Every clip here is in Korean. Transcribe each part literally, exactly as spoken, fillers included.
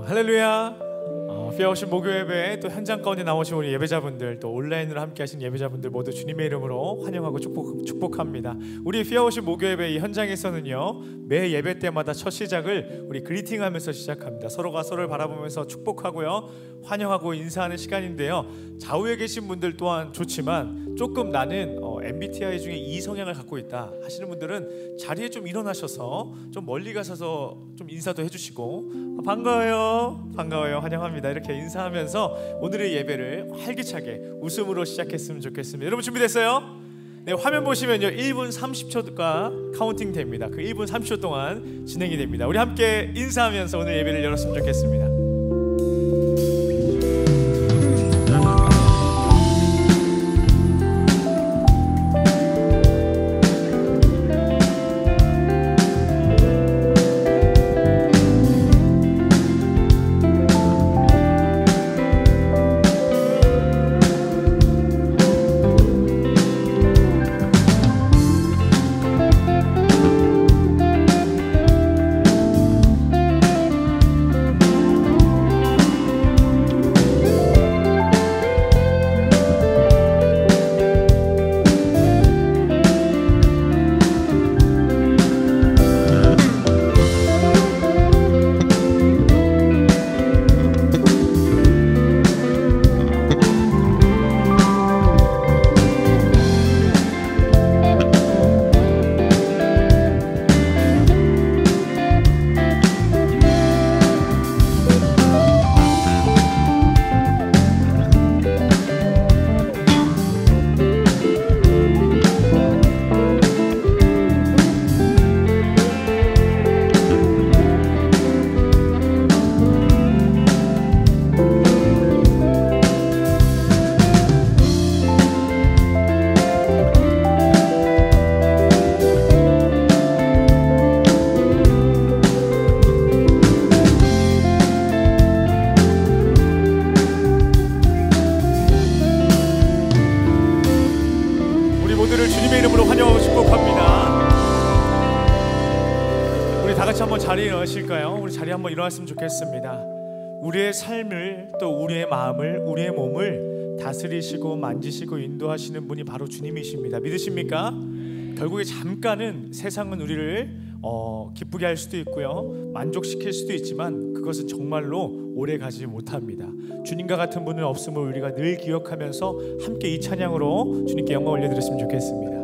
어, 할렐루야. 어, 피아워십 목요 예배, 또 현장권에 나오신 우리 예배자분들, 또 온라인으로 함께 하신 예배자분들 모두 주님의 이름으로 환영하고 축복, 축복합니다. 우리 피아워십 목요 예배 이 현장에서는요, 매 예배 때마다 첫 시작을 우리 그리팅하면서 시작합니다. 서로가 서로를 바라보면서 축복하고요, 환영하고 인사하는 시간인데요, 좌우에 계신 분들 또한 좋지만 조금 나는 어, 엠비티아이 중에 이 성향을 갖고 있다 하시는 분들은 자리에 좀 일어나셔서 좀 멀리 가셔서 좀 인사도 해주시고, 반가워요, 반가워요, 환영합니다, 이렇게 인사하면서 오늘의 예배를 활기차게 웃음으로 시작했으면 좋겠습니다. 여러분 준비됐어요? 네, 화면 보시면요, 일 분 삼십 초가 카운팅 됩니다. 그 일 분 삼십 초 동안 진행이 됩니다. 우리 함께 인사하면서 오늘 예배를 열었으면 좋겠습니다. 한번 일어났으면 좋겠습니다. 우리의 삶을, 또 우리의 마음을, 우리의 몸을 다스리시고 만지시고 인도하시는 분이 바로 주님이십니다. 믿으십니까? 결국에 잠깐은 세상은 우리를 어, 기쁘게 할 수도 있고요, 만족시킬 수도 있지만 그것은 정말로 오래 가지 못합니다. 주님과 같은 분은 없음을 우리가 늘 기억하면서 함께 이 찬양으로 주님께 영광 올려드렸으면 좋겠습니다.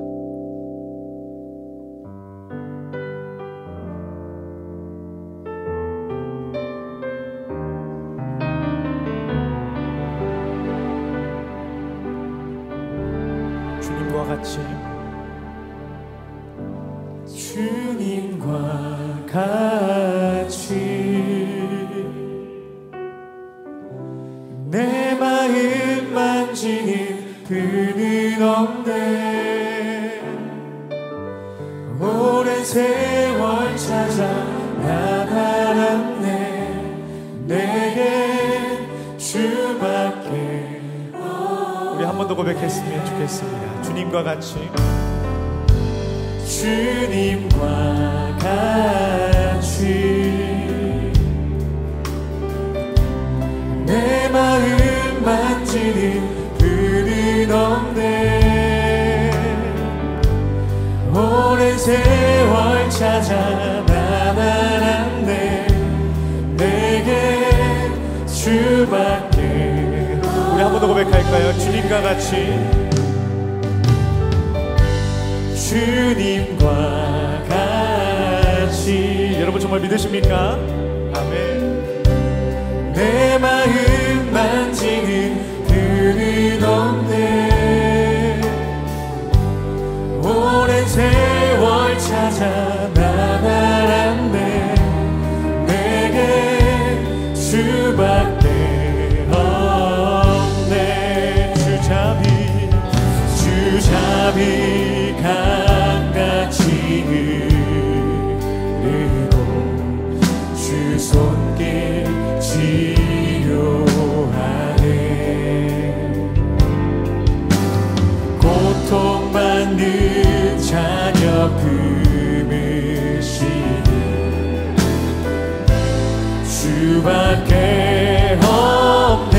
수밖에 없네.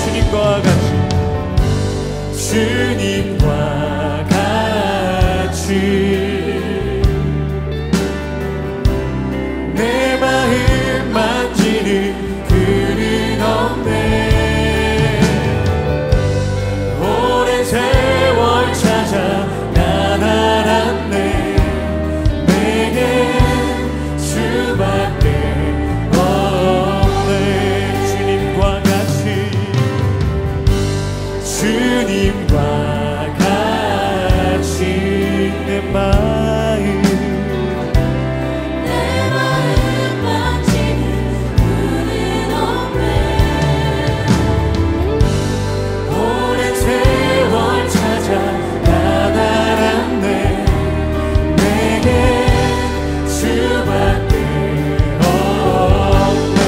주님과 같이 주님과 같이 내 마음 만지는 그는 없네. 오랜 세월 찾아 난 알았네. 주님과 같이 내 마음 내 마음 만지는 그는 없네. 오랜 세월 찾아 나달았네. 내게 수밖에 없네.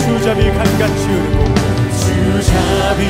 주자비 간같이 울고 주자비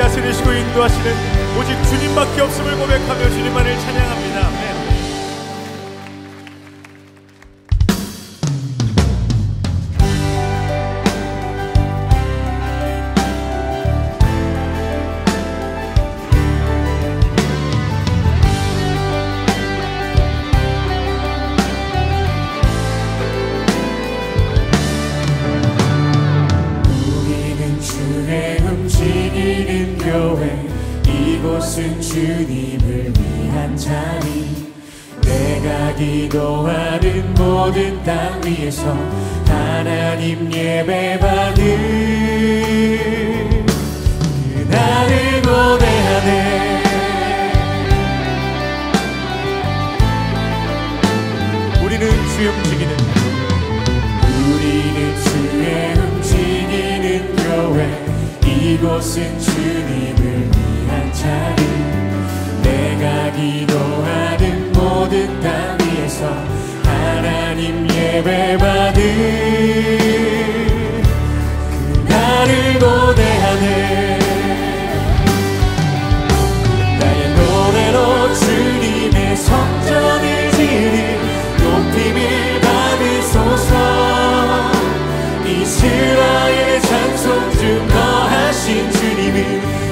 다스리시고 인도하시는 오직 주님밖에 없음을 고백하며 주님만을 찬양합니다. 아멘. 이곳은 주님을 위한 자리. 내가 기도하는 모든 땅 위에서 하나님 예배받은 그날을 고대하네. 우리는 주의 움직이는 우리는 주의 움직이는 교회. 이곳은 주님을 위한 자리. 내가 기도하는 모든 땅 위에서 하나님 예배받은 그날을 고대하네. 나의 노래로 주님의 성전을 지으리. 높임을 받으소서. 이스라엘의 찬송 중 거하신 주님을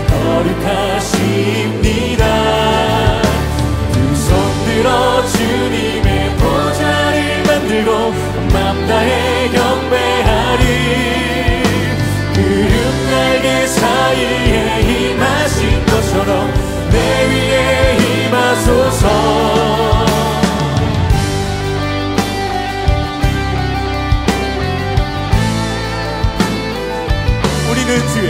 거룩하십니다. 두 손 들어 주님의 보좌를 만들고 맘 다해 경배하리. 구름 날개 사이에 임하신 것처럼 내 위에 임하소서. 우리는 주의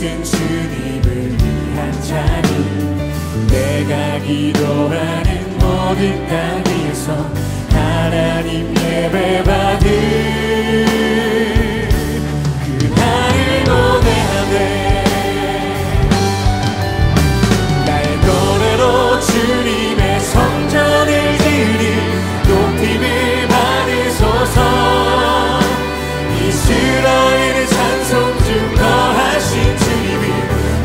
평생 주님을 위한 자리, 내가 기도하는 모든 땅 위에서 하나님 예배받을 그날을 노래하네. 나의 노래로 주님의 성전을 지으리, 높임을 받으소서. 이스라엘의 찬송 중 거하신 주님이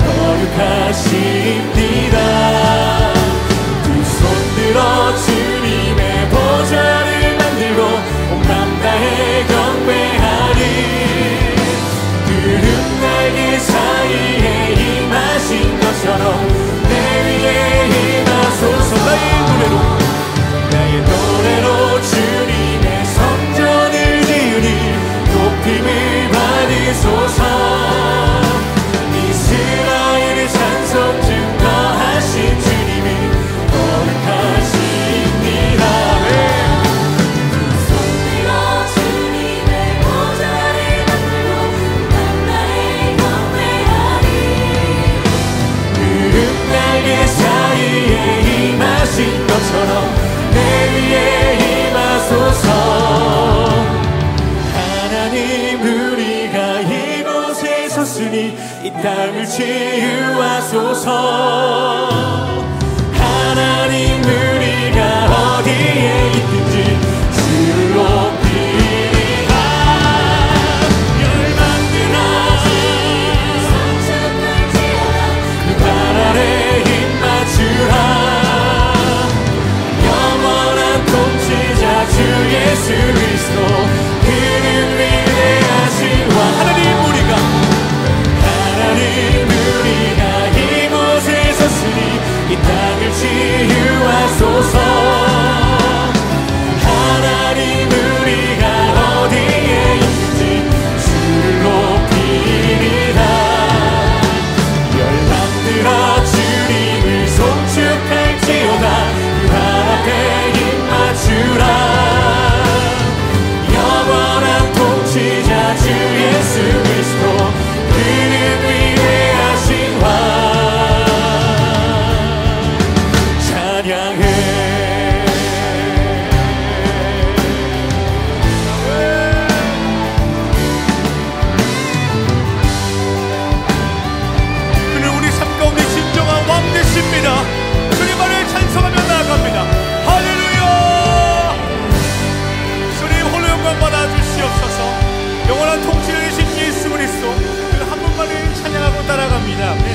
거룩하십니다. 두 손 들어 주님의 보좌를 만들고 온 맘 다해 경배하리. 구름 날개 사이에 임하신 것처럼 내 위에 임하소서. 나의 노래로, 나의 노래로 주님의 성전을 지으리, 높임을 받으소서. 이스라엘의 찬송 증거하신 주님이 거룩하십니다. 사이에 임하신 것처럼 내 위에 임하소서. 하나님, 우리가 이곳에 섰으니 이 땅을 치유하소서. 하나님, 우리가 어디에 있든지 주를 높이 영원한 통치자 주 예수 그리스도, 그는 위대하시와 하나님, 우리가 하나님 우리가 이곳에 섰으니 이 땅을 치유하소서. 하나님 우리가 어디에 있는지 주를 높이리라. 열방들아 주님을 송축할지어다, 그 앞에 입 맞추라. 영원한 통치자 주 예수 그리스도, 그는 위대하신 왕 찬양해. 주님만을 찬송하며 나아갑니다. 할렐루야. 주님 홀로 영광 받아주시옵소서. 영원한 통치를 이신 예수 그리스도, 그 한 분만을 찬양하고 따라갑니다. 아멘.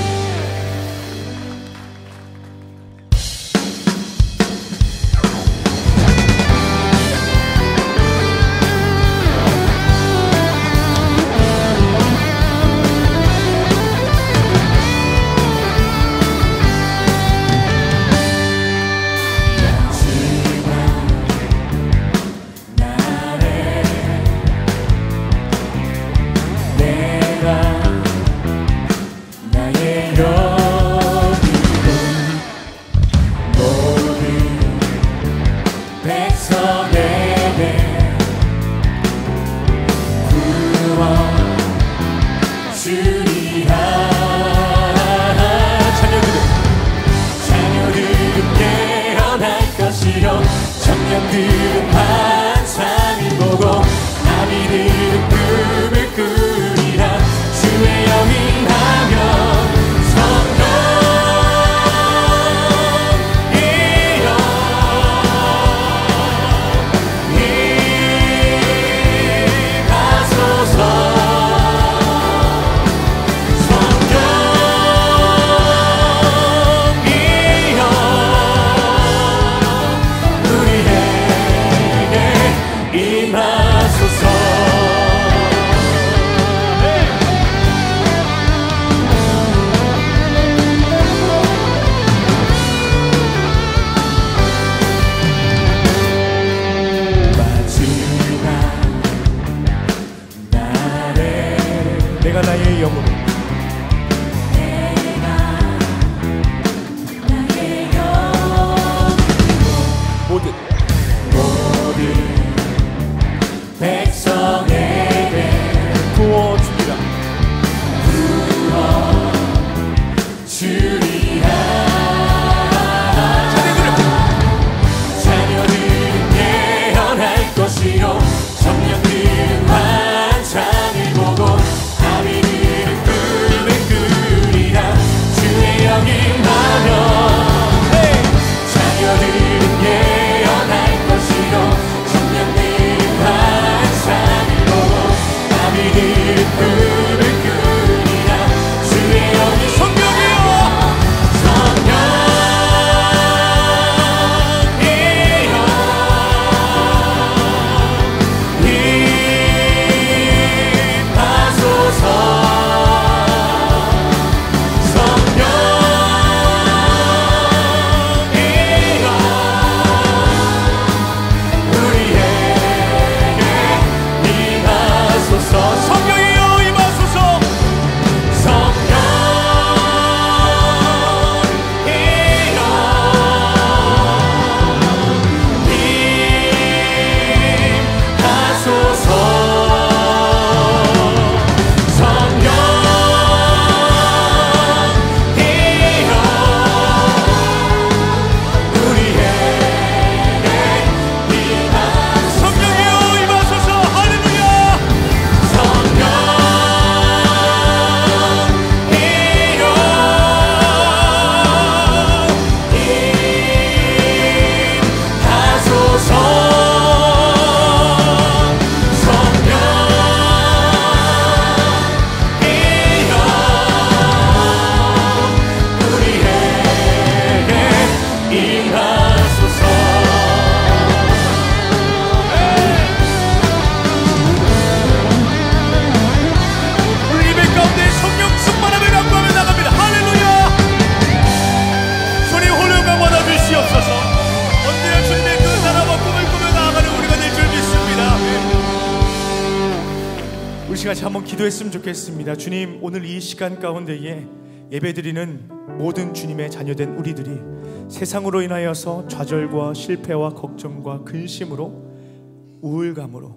백성에게 구워주리라. 구워 우리 같이 한번 기도했으면 좋겠습니다. 주님, 오늘 이 시간 가운데에 예배드리는 모든 주님의 자녀된 우리들이 세상으로 인하여서 좌절과 실패와 걱정과 근심으로, 우울감으로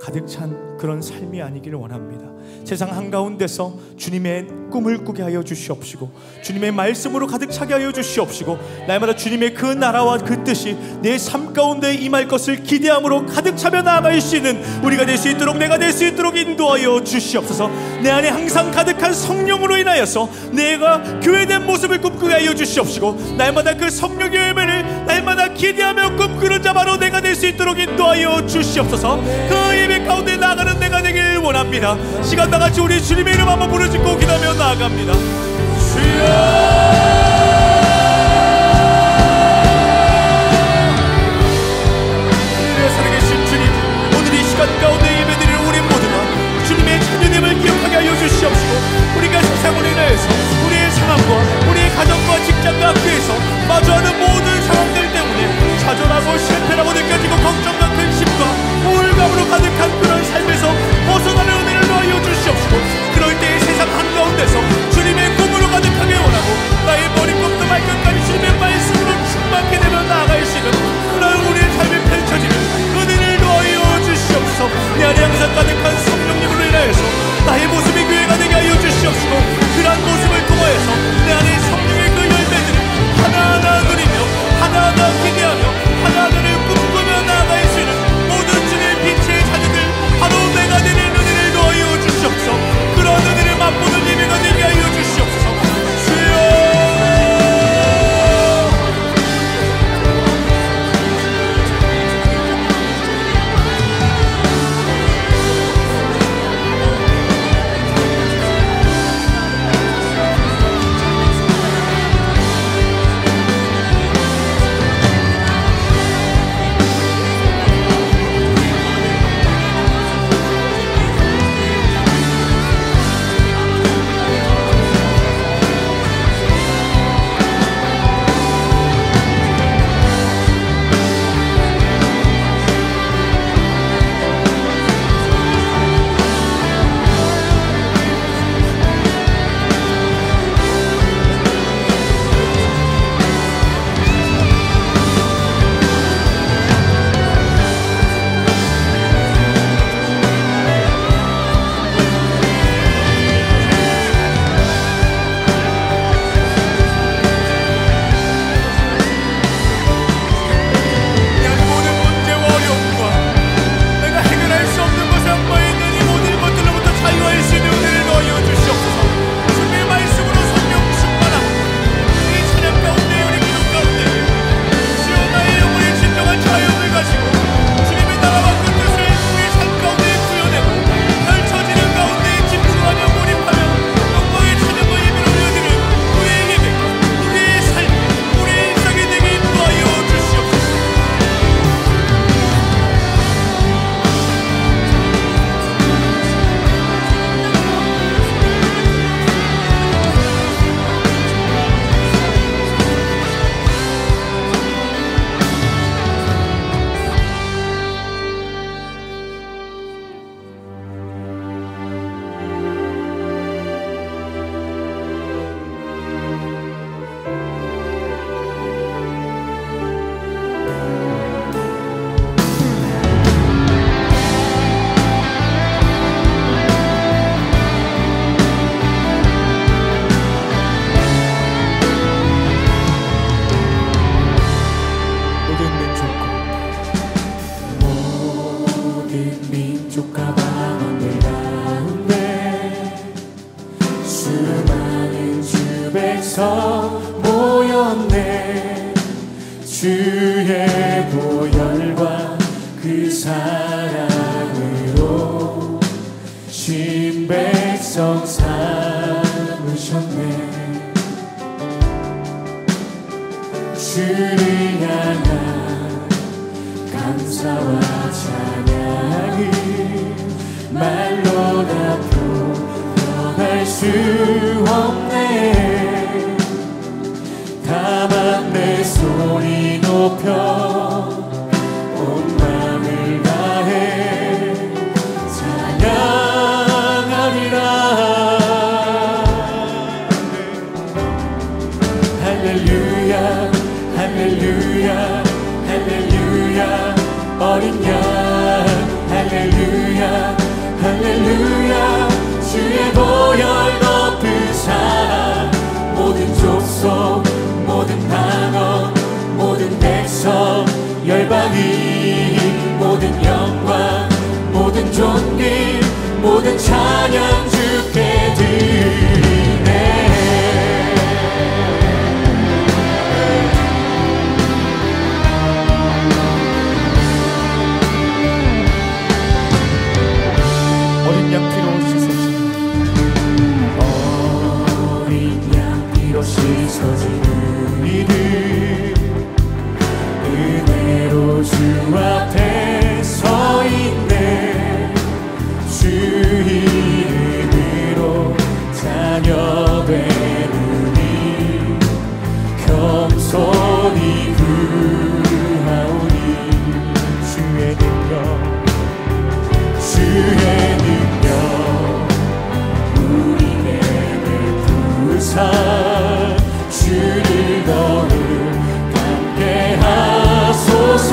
가득 찬 그런 삶이 아니기를 원합니다. 세상 한가운데서 주님의 꿈을 꾸게 하여 주시옵시고, 주님의 말씀으로 가득 차게 하여 주시옵시고, 날마다 주님의 그 나라와 그 뜻이 내 삶 가운데 임할 것을 기대함으로 가득 차며 나아갈 수 있는 우리가 될 수 있도록, 내가 될 수 있도록 인도하여 주시옵소서. 내 안에 항상 가득한 성령으로 인하여서 내가 교회된 모습을 꿈꾸게 하여 주시옵시고, 날마다 그 성령의 예배를 날마다 기대하며 꿈꾸는 자바로 내가 될 수 있도록 인도하여 주시옵소서. 그 예배 가운데 나아가는 내가 되길 원합니다. 시간 다같이 우리 주님의 이름 한번 부르짖고 기도하며 나아갑니다. 주여! 온 맘을 다해 찬양 전길 모든 찬양 주께 드리네. 어린 양 피로 씻어지는 어린 양 피로 씻어지는 이들 은혜로 주 앞에 서있네. 주 이름으로 자녀 되느니 겸손히 구하오니 주의 능력 주의 능력 우리 내게 부으사 주를 너를 닮게 하소서.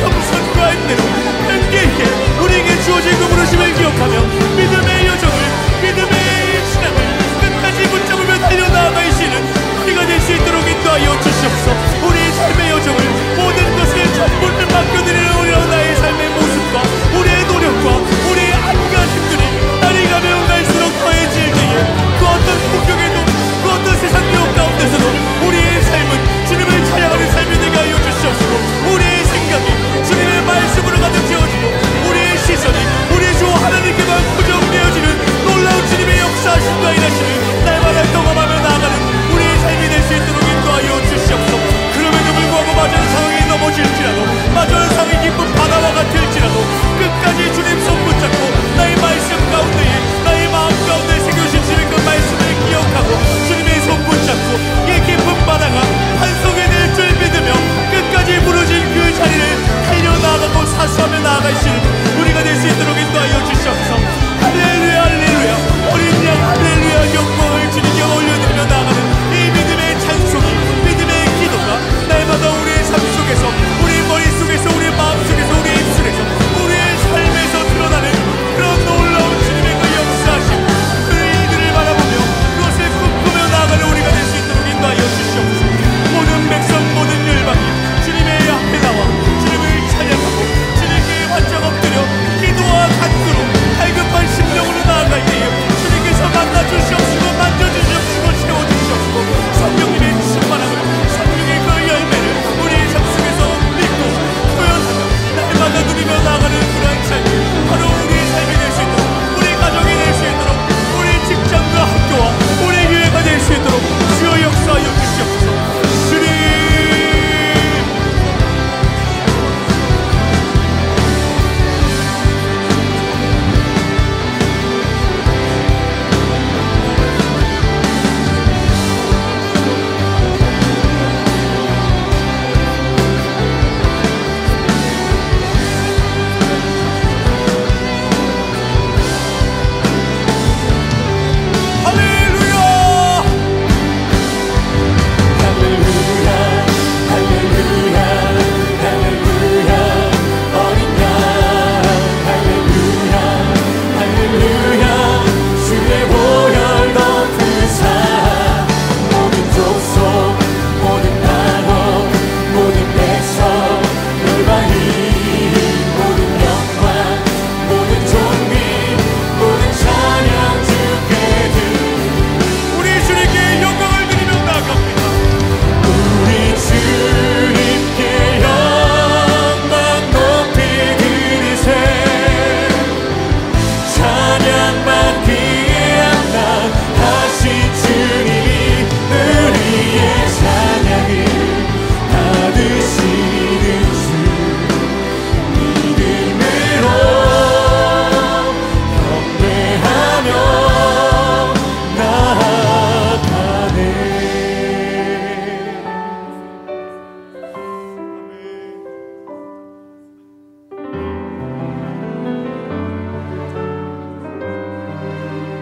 겸손과 인내로 함께 우리에게 주어진 그 부르심을 기억하며 믿음의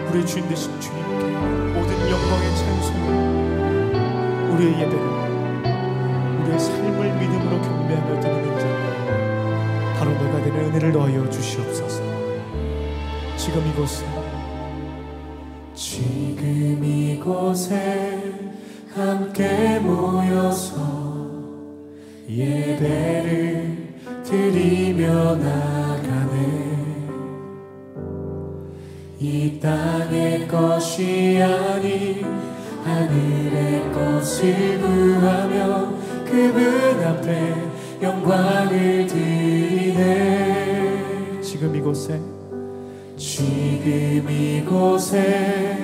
우리의 주인 되신 주님께 모든 영광의 찬송을, 우리의 예배를, 우리의 삶을 믿음으로 경배하며 드리는 자 바로 내가 되는 은혜를 더하여 주시옵소서. 지금 이곳에 지금 이곳에 함께 모여서 예배를 드리며 나가네. 이 땅의 것이 아닌 하늘의 것을 구하며 그분 앞에 영광을 드리네. 지금 이곳에 지금 이곳에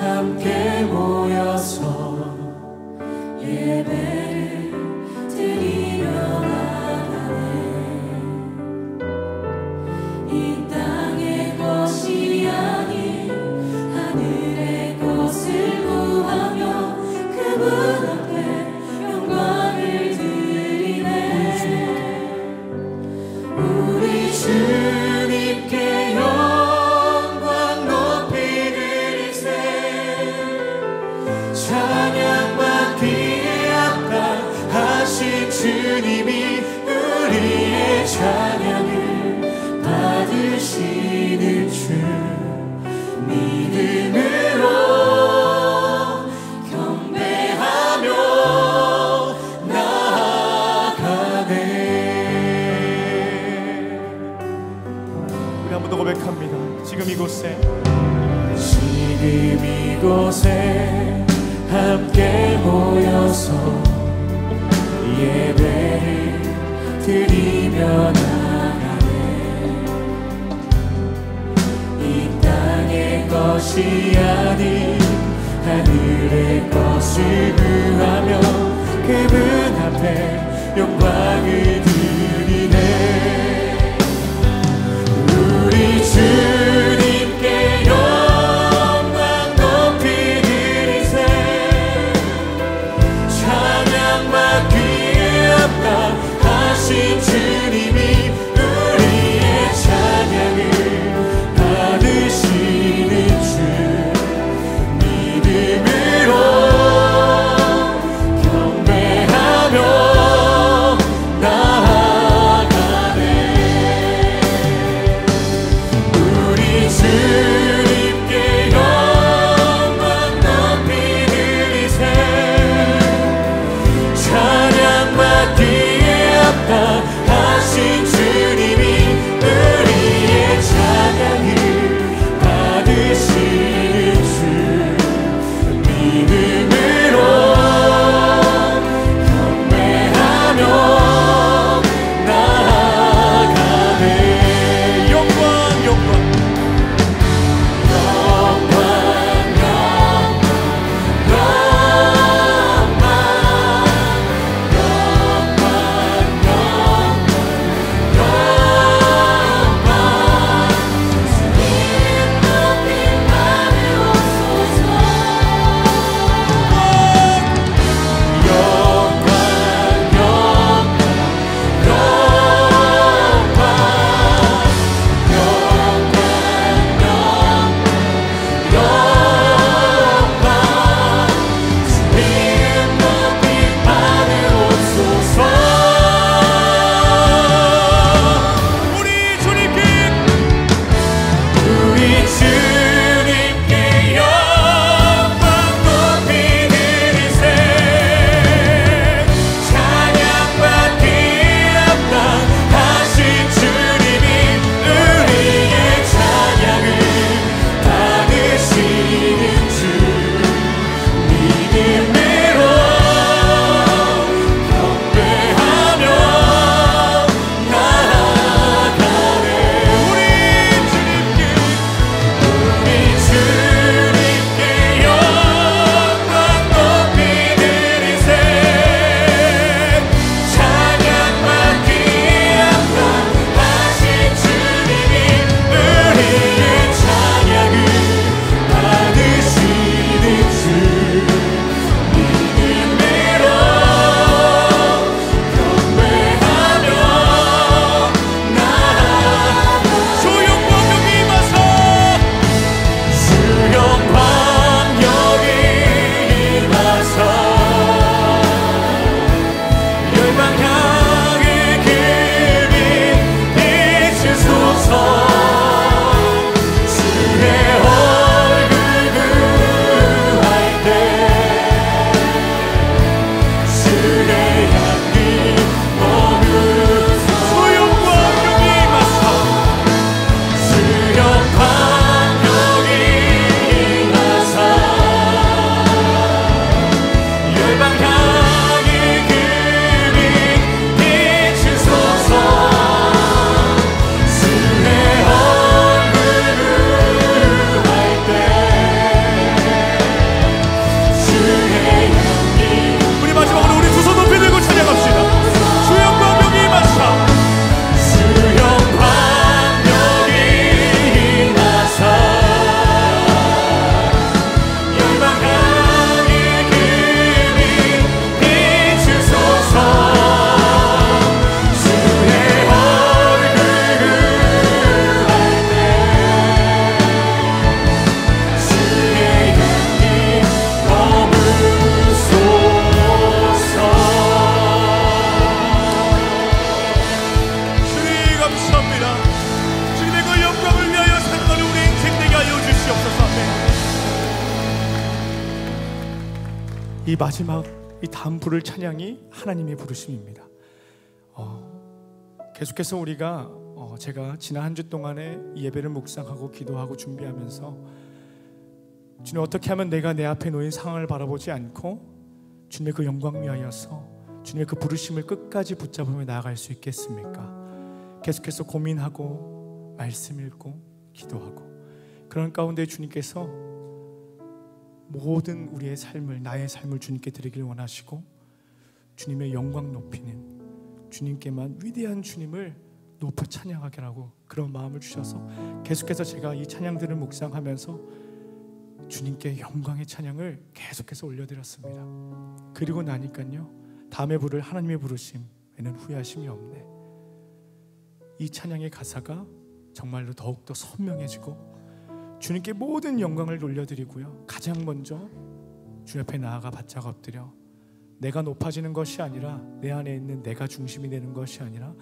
함께 모여서 예배를 드리며 나가네. 이 땅의 것이 아닌 하늘의 것을 구하며 그분 앞에 영광을 드리네. 우리 주님께 영광 높이 드리세. 찬양받기 주님이 우리의 찬양을 받으시는 줄 믿음으로 경배하며 나아가네. 우리 한 번 더 고백합니다. 지금 이곳에 지금 이곳에 함께 모여서 예배를 드리며 나가네. 이 땅의 것이 아닌 하늘의 것을 구하며 그분 앞에 영광을 드리네. 우리 주님께 영광 높이 드리세. 찬양받기 하신 주님이 우리의 찬양을 받으시는 줄 믿음으로 경배하며 나 이 마지막 이 다음 부를 찬양이 하나님의 부르심입니다. 어, 계속해서 우리가 어, 제가 지난 한 주 동안에 예배를 묵상하고 기도하고 준비하면서 주님 어떻게 하면 내가 내 앞에 놓인 상황을 바라보지 않고 주님의 그 영광 위하여서 주님의 그 부르심을 끝까지 붙잡으며 나아갈 수 있겠습니까? 계속해서 고민하고 말씀 읽고 기도하고 그런 가운데 주님께서 모든 우리의 삶을 나의 삶을 주님께 드리길 원하시고 주님의 영광 높이는 주님께만 위대한 주님을 높여 찬양하게라고 그런 마음을 주셔서 계속해서 제가 이 찬양들을 묵상하면서 주님께 영광의 찬양을 계속해서 올려드렸습니다. 그리고 나니까요 다음에 부를 하나님의 부르심에는 후회하심이 없네 이 찬양의 가사가 정말로 더욱더 선명해지고 주님께 모든 영광을 돌려드리고요 가장 먼저 주 옆에 나아가 바짝 엎드려 내가 높아지는 것이 아니라 내 안에 있는 내가 중심이 되는 것이 아니라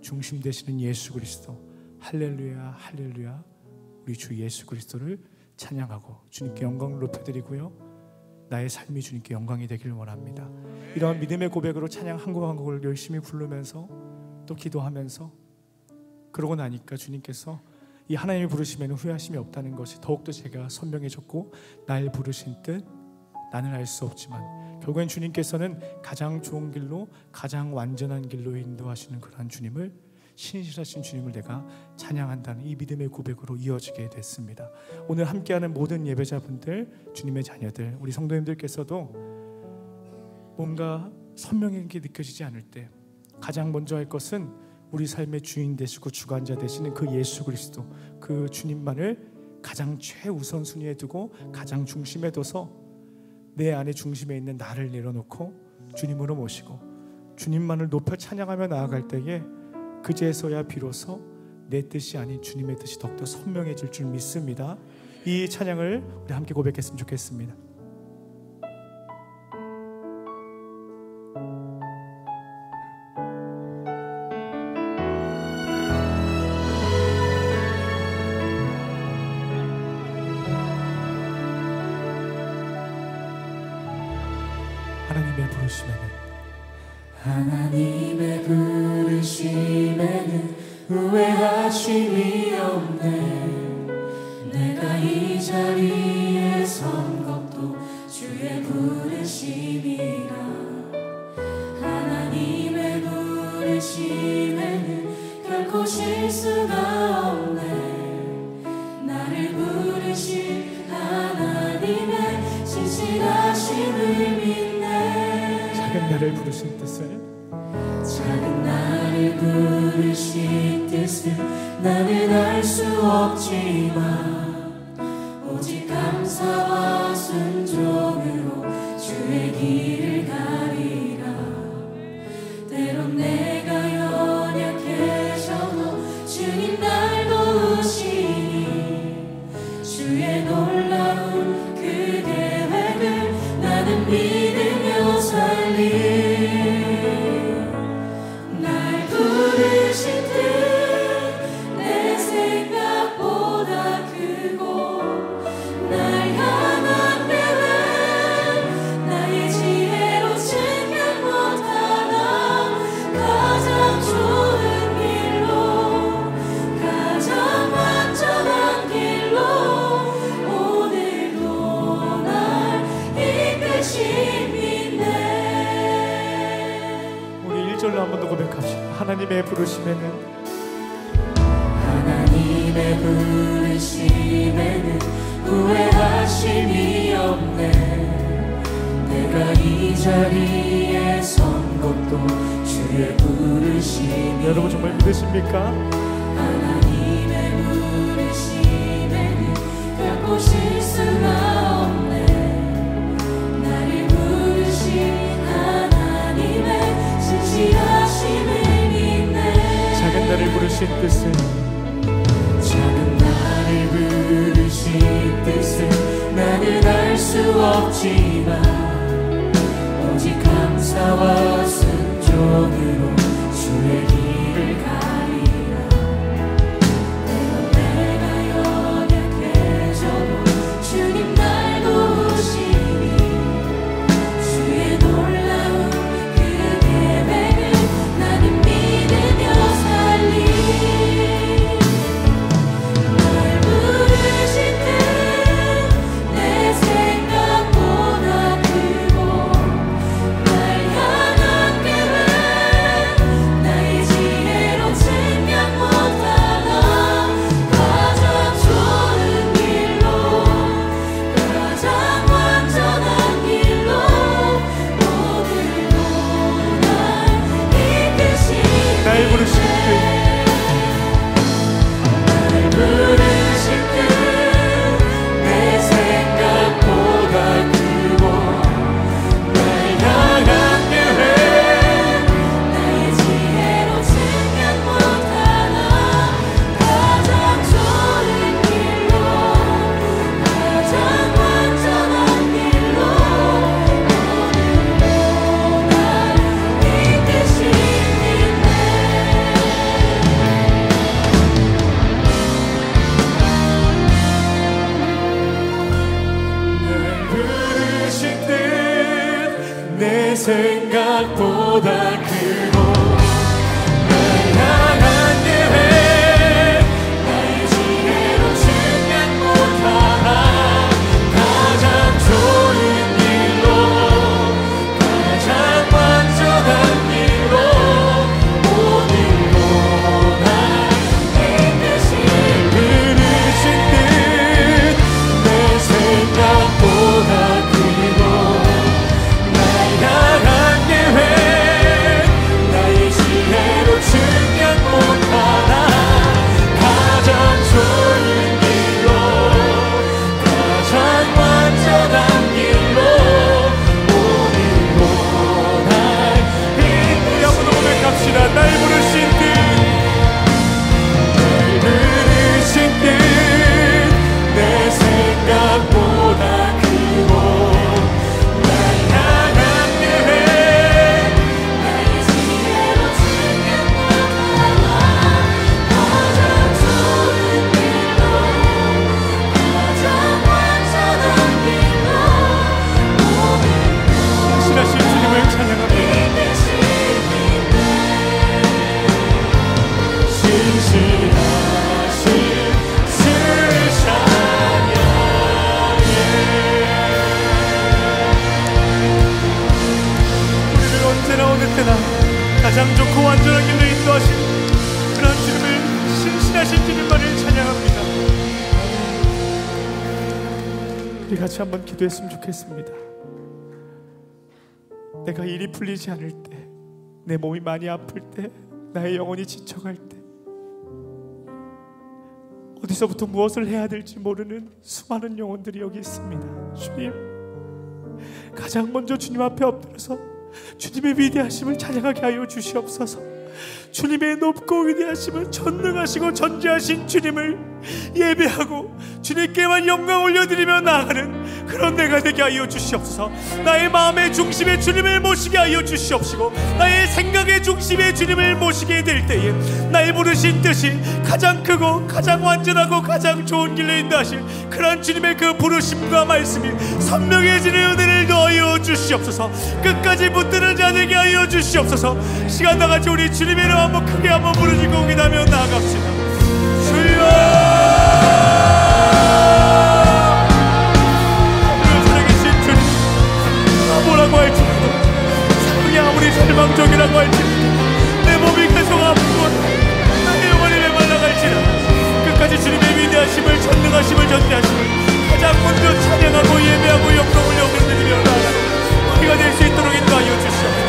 중심 되시는 예수 그리스도 할렐루야 할렐루야 우리 주 예수 그리스도를 찬양하고 주님께 영광을 높여드리고요 나의 삶이 주님께 영광이 되기를 원합니다. 이러한 믿음의 고백으로 찬양 한 곡 한 곡을 열심히 부르면서 또 기도하면서 그러고 나니까 주님께서 이 하나님의 부르심에는 후회하심이 없다는 것이 더욱더 제가 선명해졌고 나를 부르신 뜻 나는 알 수 없지만 결국엔 주님께서는 가장 좋은 길로 가장 완전한 길로 인도하시는 그러한 주님을 신실하신 주님을 내가 찬양한다는 이 믿음의 고백으로 이어지게 됐습니다. 오늘 함께하는 모든 예배자분들, 주님의 자녀들, 우리 성도님들께서도 뭔가 선명하게 느껴지지 않을 때 가장 먼저 할 것은 우리 삶의 주인 되시고 주관자 되시는 그 예수 그리스도, 그 주님만을 가장 최우선순위에 두고 가장 중심에 둬서 내 안에 중심에 있는 나를 내려놓고 주님으로 모시고 주님만을 높여 찬양하며 나아갈 때에 그제서야 비로소 내 뜻이 아닌 주님의 뜻이 더욱더 선명해질 줄 믿습니다. 이 찬양을 우리 함께 고백했으면 좋겠습니다. 하나님의 부르심에는 하나님의 부르심에는 후회하심이 없네 내가 이 자리에 선 것도 주의 부르심이라 하나님의 부르심에는 결코 실수가 없네 나를 부르신 하나님의 신실하심을 나를 부르신 뜻을 작은 나를 부르신 뜻을 나는 알 수 없지만 오직 감사와 순종으로 주의 길을 가리라 때론 내가 연약해져도 주님 날 도우시니 주의 놀라운 그 계획을 나는 믿으며 살 날 부르신 듯 내 생각보다 크고 날 향한 때는 나의 지혜로 증명 못하나 가장 좋은 길로 가장 완전한 길로 오늘도 날 이끄시니 로 한 번 더 고백합시다. 하나님의 부르심에는 하나님의 부르심에는 후회하심이 없네 내가 이 자리에 선 것도 주의 부르심이 여러분 정말 믿으십니까? 하나님의 부르심에는 결코 실수가 없네 나를 부르신 작은 나를 부르신 뜻은 작은 나를 부르신 뜻은 나는 알 수 없지만 오직 감사와 순종으로 주의 길을 가리라 때론 내가 연약해져도 주님 날 도우시니 생각보다 크고 날 향한 계획 나의 지혜로 충격 못하나 가장 좋은 길로 가장 완전한 길로 오늘도 날 내 뜻을 이루실 듯 내 생각보다 가장 좋고 완전한 길로 인도하신 그런 주님을, 신실하신 주님만을 찬양합니다. 우리 같이 한번 기도했으면 좋겠습니다. 내가 일이 풀리지 않을 때, 내 몸이 많이 아플 때, 나의 영혼이 지쳐갈 때, 어디서부터 무엇을 해야 될지 모르는 수많은 영혼들이 여기 있습니다. 주님, 가장 먼저 주님 앞에 엎드려서 주님의 위대하심을 찬양하게 하여 주시옵소서. 주님의 높고 위대하심을, 전능하시고 전지하신 주님을 예배하고 주님께만 영광 올려드리며 나아가는 그런 내가 되게 하여 주시옵소서. 나의 마음의 중심에 주님을 모시게 하여 주시옵시고, 나의 생각의 중심에 주님을 모시게 될 때에 나의 부르신 뜻이 가장 크고 가장 완전하고 가장 좋은 길로 인도하실 그런 주님의 그 부르심과 말씀이 선명해지는 은혜를 더하여 주시옵소서. 끝까지 붙드는 자들에게 하여 주시옵소서. 시간 다같이 우리 주님의 이름 한번 크게 한번 부르짖고 기도하며 나아갑시다. 주여! 절망적이라고 할지라도, 내 몸이 계속 아프고 나의 영혼이 메말라갈지라도, 끝까지 주님의 위대하심을, 전능하심을, 전지하심을 가장 먼저 찬양하고 예배하고 영광을 영광드리며 나아가는 우리가 될 수 있도록 인도하여 주시옵소서.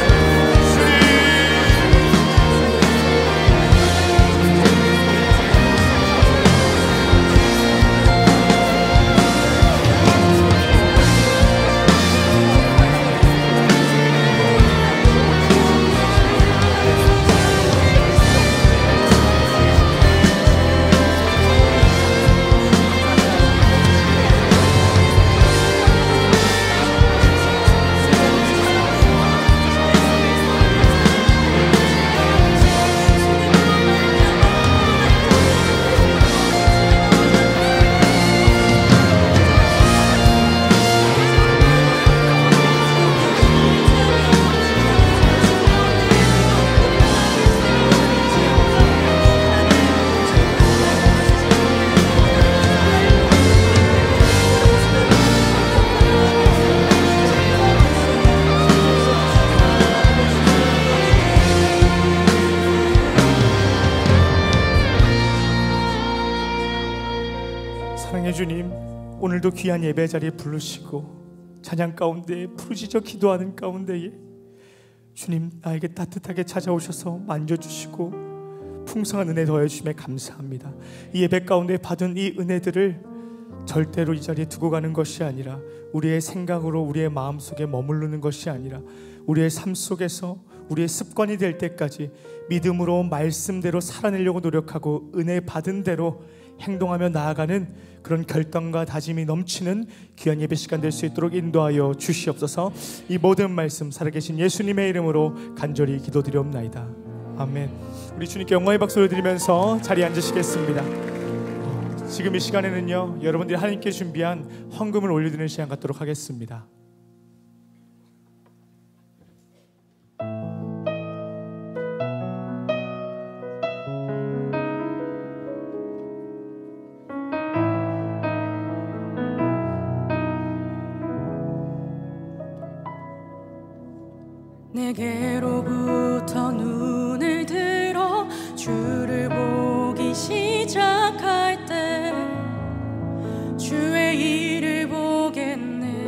주님, 오늘도 귀한 예배 자리에 부르시고 찬양 가운데 부르짖어 기도하는 가운데에 주님, 나에게 따뜻하게 찾아오셔서 만져주시고 풍성한 은혜 더해주심에 감사합니다. 이 예배 가운데 받은 이 은혜들을 절대로 이 자리에 두고 가는 것이 아니라, 우리의 생각으로 우리의 마음속에 머무르는 것이 아니라, 우리의 삶 속에서 우리의 습관이 될 때까지 믿음으로 말씀대로 살아내려고 노력하고 은혜 받은 대로 행동하며 나아가는 그런 결단과 다짐이 넘치는 귀한 예배 시간 될 수 있도록 인도하여 주시옵소서. 이 모든 말씀 살아계신 예수님의 이름으로 간절히 기도드리옵나이다. 아멘. 우리 주님께 영광의 박수를 드리면서 자리에 앉으시겠습니다. 지금 이 시간에는요, 여러분들이 하나님께 준비한 헌금을 올려드리는 시간 갖도록 하겠습니다. 내게로부터 눈을 들어 주를 보기 시작할 때 주의 일을 보겠네.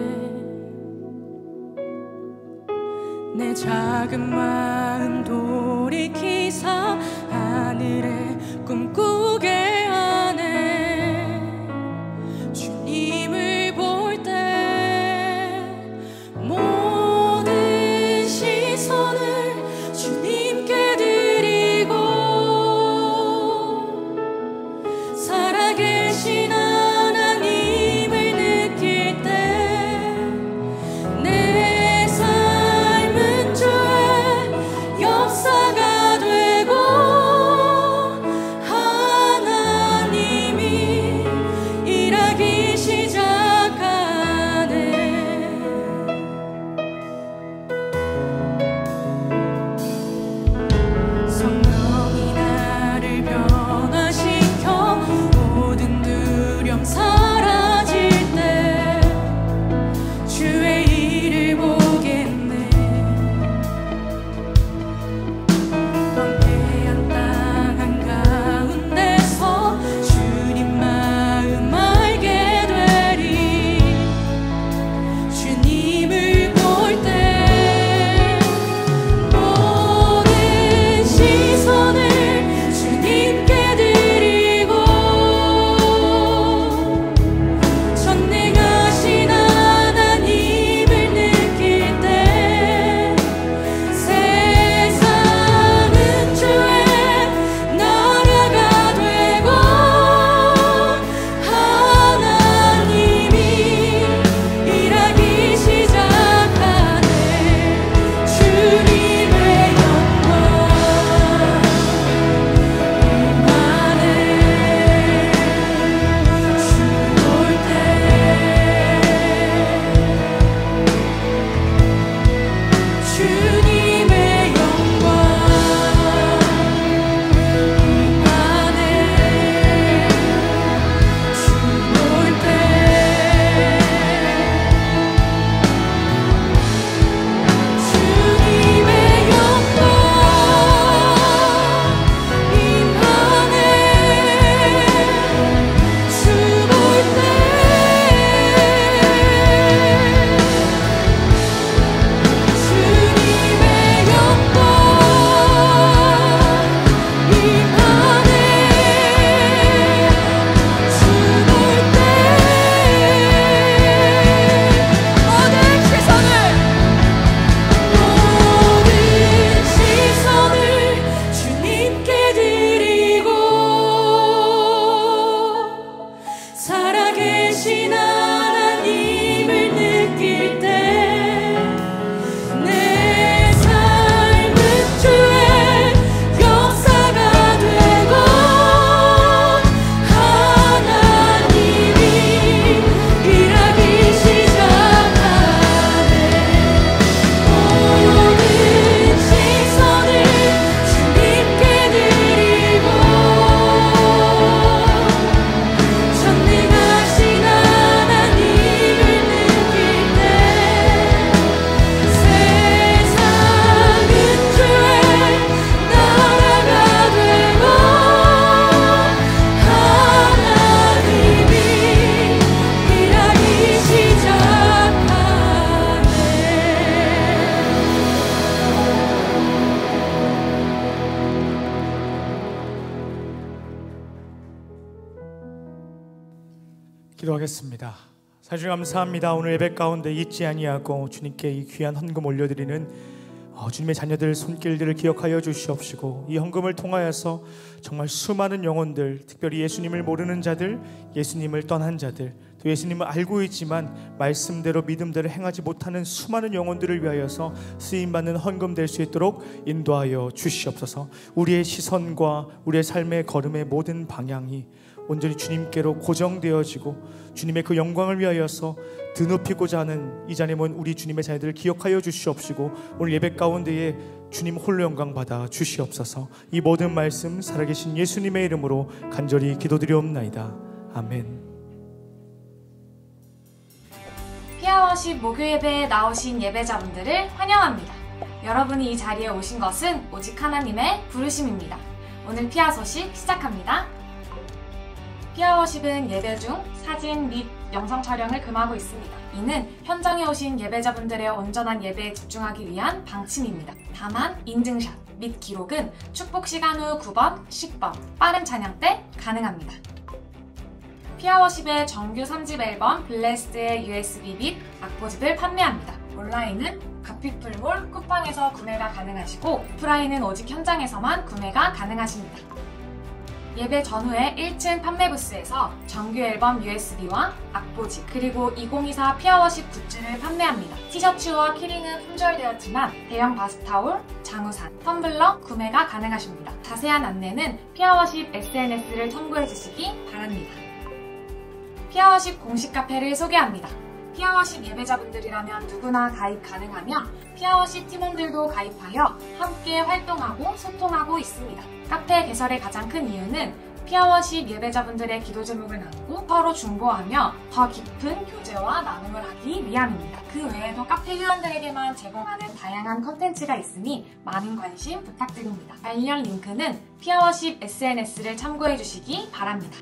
내 작은 마음 돌이키사 하늘에 꿈꾸게 하겠습니다. 사실 감사합니다. 오늘 예배 가운데 잊지 아니하고 주님께 이 귀한 헌금 올려드리는 주님의 자녀들 손길들을 기억하여 주시옵시고, 이 헌금을 통하여서 정말 수많은 영혼들, 특별히 예수님을 모르는 자들, 예수님을 떠난 자들, 또 예수님을 알고 있지만 말씀대로 믿음대로 행하지 못하는 수많은 영혼들을 위하여서 쓰임받는 헌금 될 수 있도록 인도하여 주시옵소서. 우리의 시선과 우리의 삶의 걸음의 모든 방향이 온전히 주님께로 고정되어지고 주님의 그 영광을 위하여서 드높이고자 하는 이 자리에 모인 우리 주님의 자녀들을 기억하여 주시옵시고, 오늘 예배 가운데에 주님 홀로 영광 받아 주시옵소서. 이 모든 말씀 살아계신 예수님의 이름으로 간절히 기도드리옵나이다. 아멘. 피아워십 목요예배에 나오신 예배자분들을 환영합니다. 여러분이 이 자리에 오신 것은 오직 하나님의 부르심입니다. 오늘 피아워십 시작합니다. 피아워십은 예배 중 사진 및 영상 촬영을 금하고 있습니다. 이는 현장에 오신 예배자분들의 온전한 예배에 집중하기 위한 방침입니다. 다만 인증샷 및 기록은 축복 시간 후 구 번, 십 번, 빠른 찬양 때 가능합니다. 피아워십의 정규 삼 집 앨범 블레스드의 유에스비 및 악보집을 판매합니다. 온라인은 가피풀몰 쿠팡에서 구매가 가능하시고 오프라인은 오직 현장에서만 구매가 가능하십니다. 예배 전후에 일 층 판매부스에서 정규 앨범 유에스비와 악보집 그리고 이천이십사 피아워십 굿즈를 판매합니다. 티셔츠와 키링은 품절되었지만 대형 바스타올, 장우산, 텀블러 구매가 가능하십니다. 자세한 안내는 피아워십 에스엔에스를 참고해주시기 바랍니다. 피아워십 공식 카페를 소개합니다. 피아워십 예배자분들이라면 누구나 가입 가능하며 피아워십 팀원들도 가입하여 함께 활동하고 소통하고 있습니다. 카페 개설의 가장 큰 이유는 피아워십 예배자분들의 기도 제목을 나누고 서로 중보하며 더 깊은 교제와 나눔을 하기 위함입니다. 그 외에도 카페 회원들에게만 제공하는 다양한 컨텐츠가 있으니 많은 관심 부탁드립니다. 관련 링크는 피아워십 에스엔에스를 참고해주시기 바랍니다.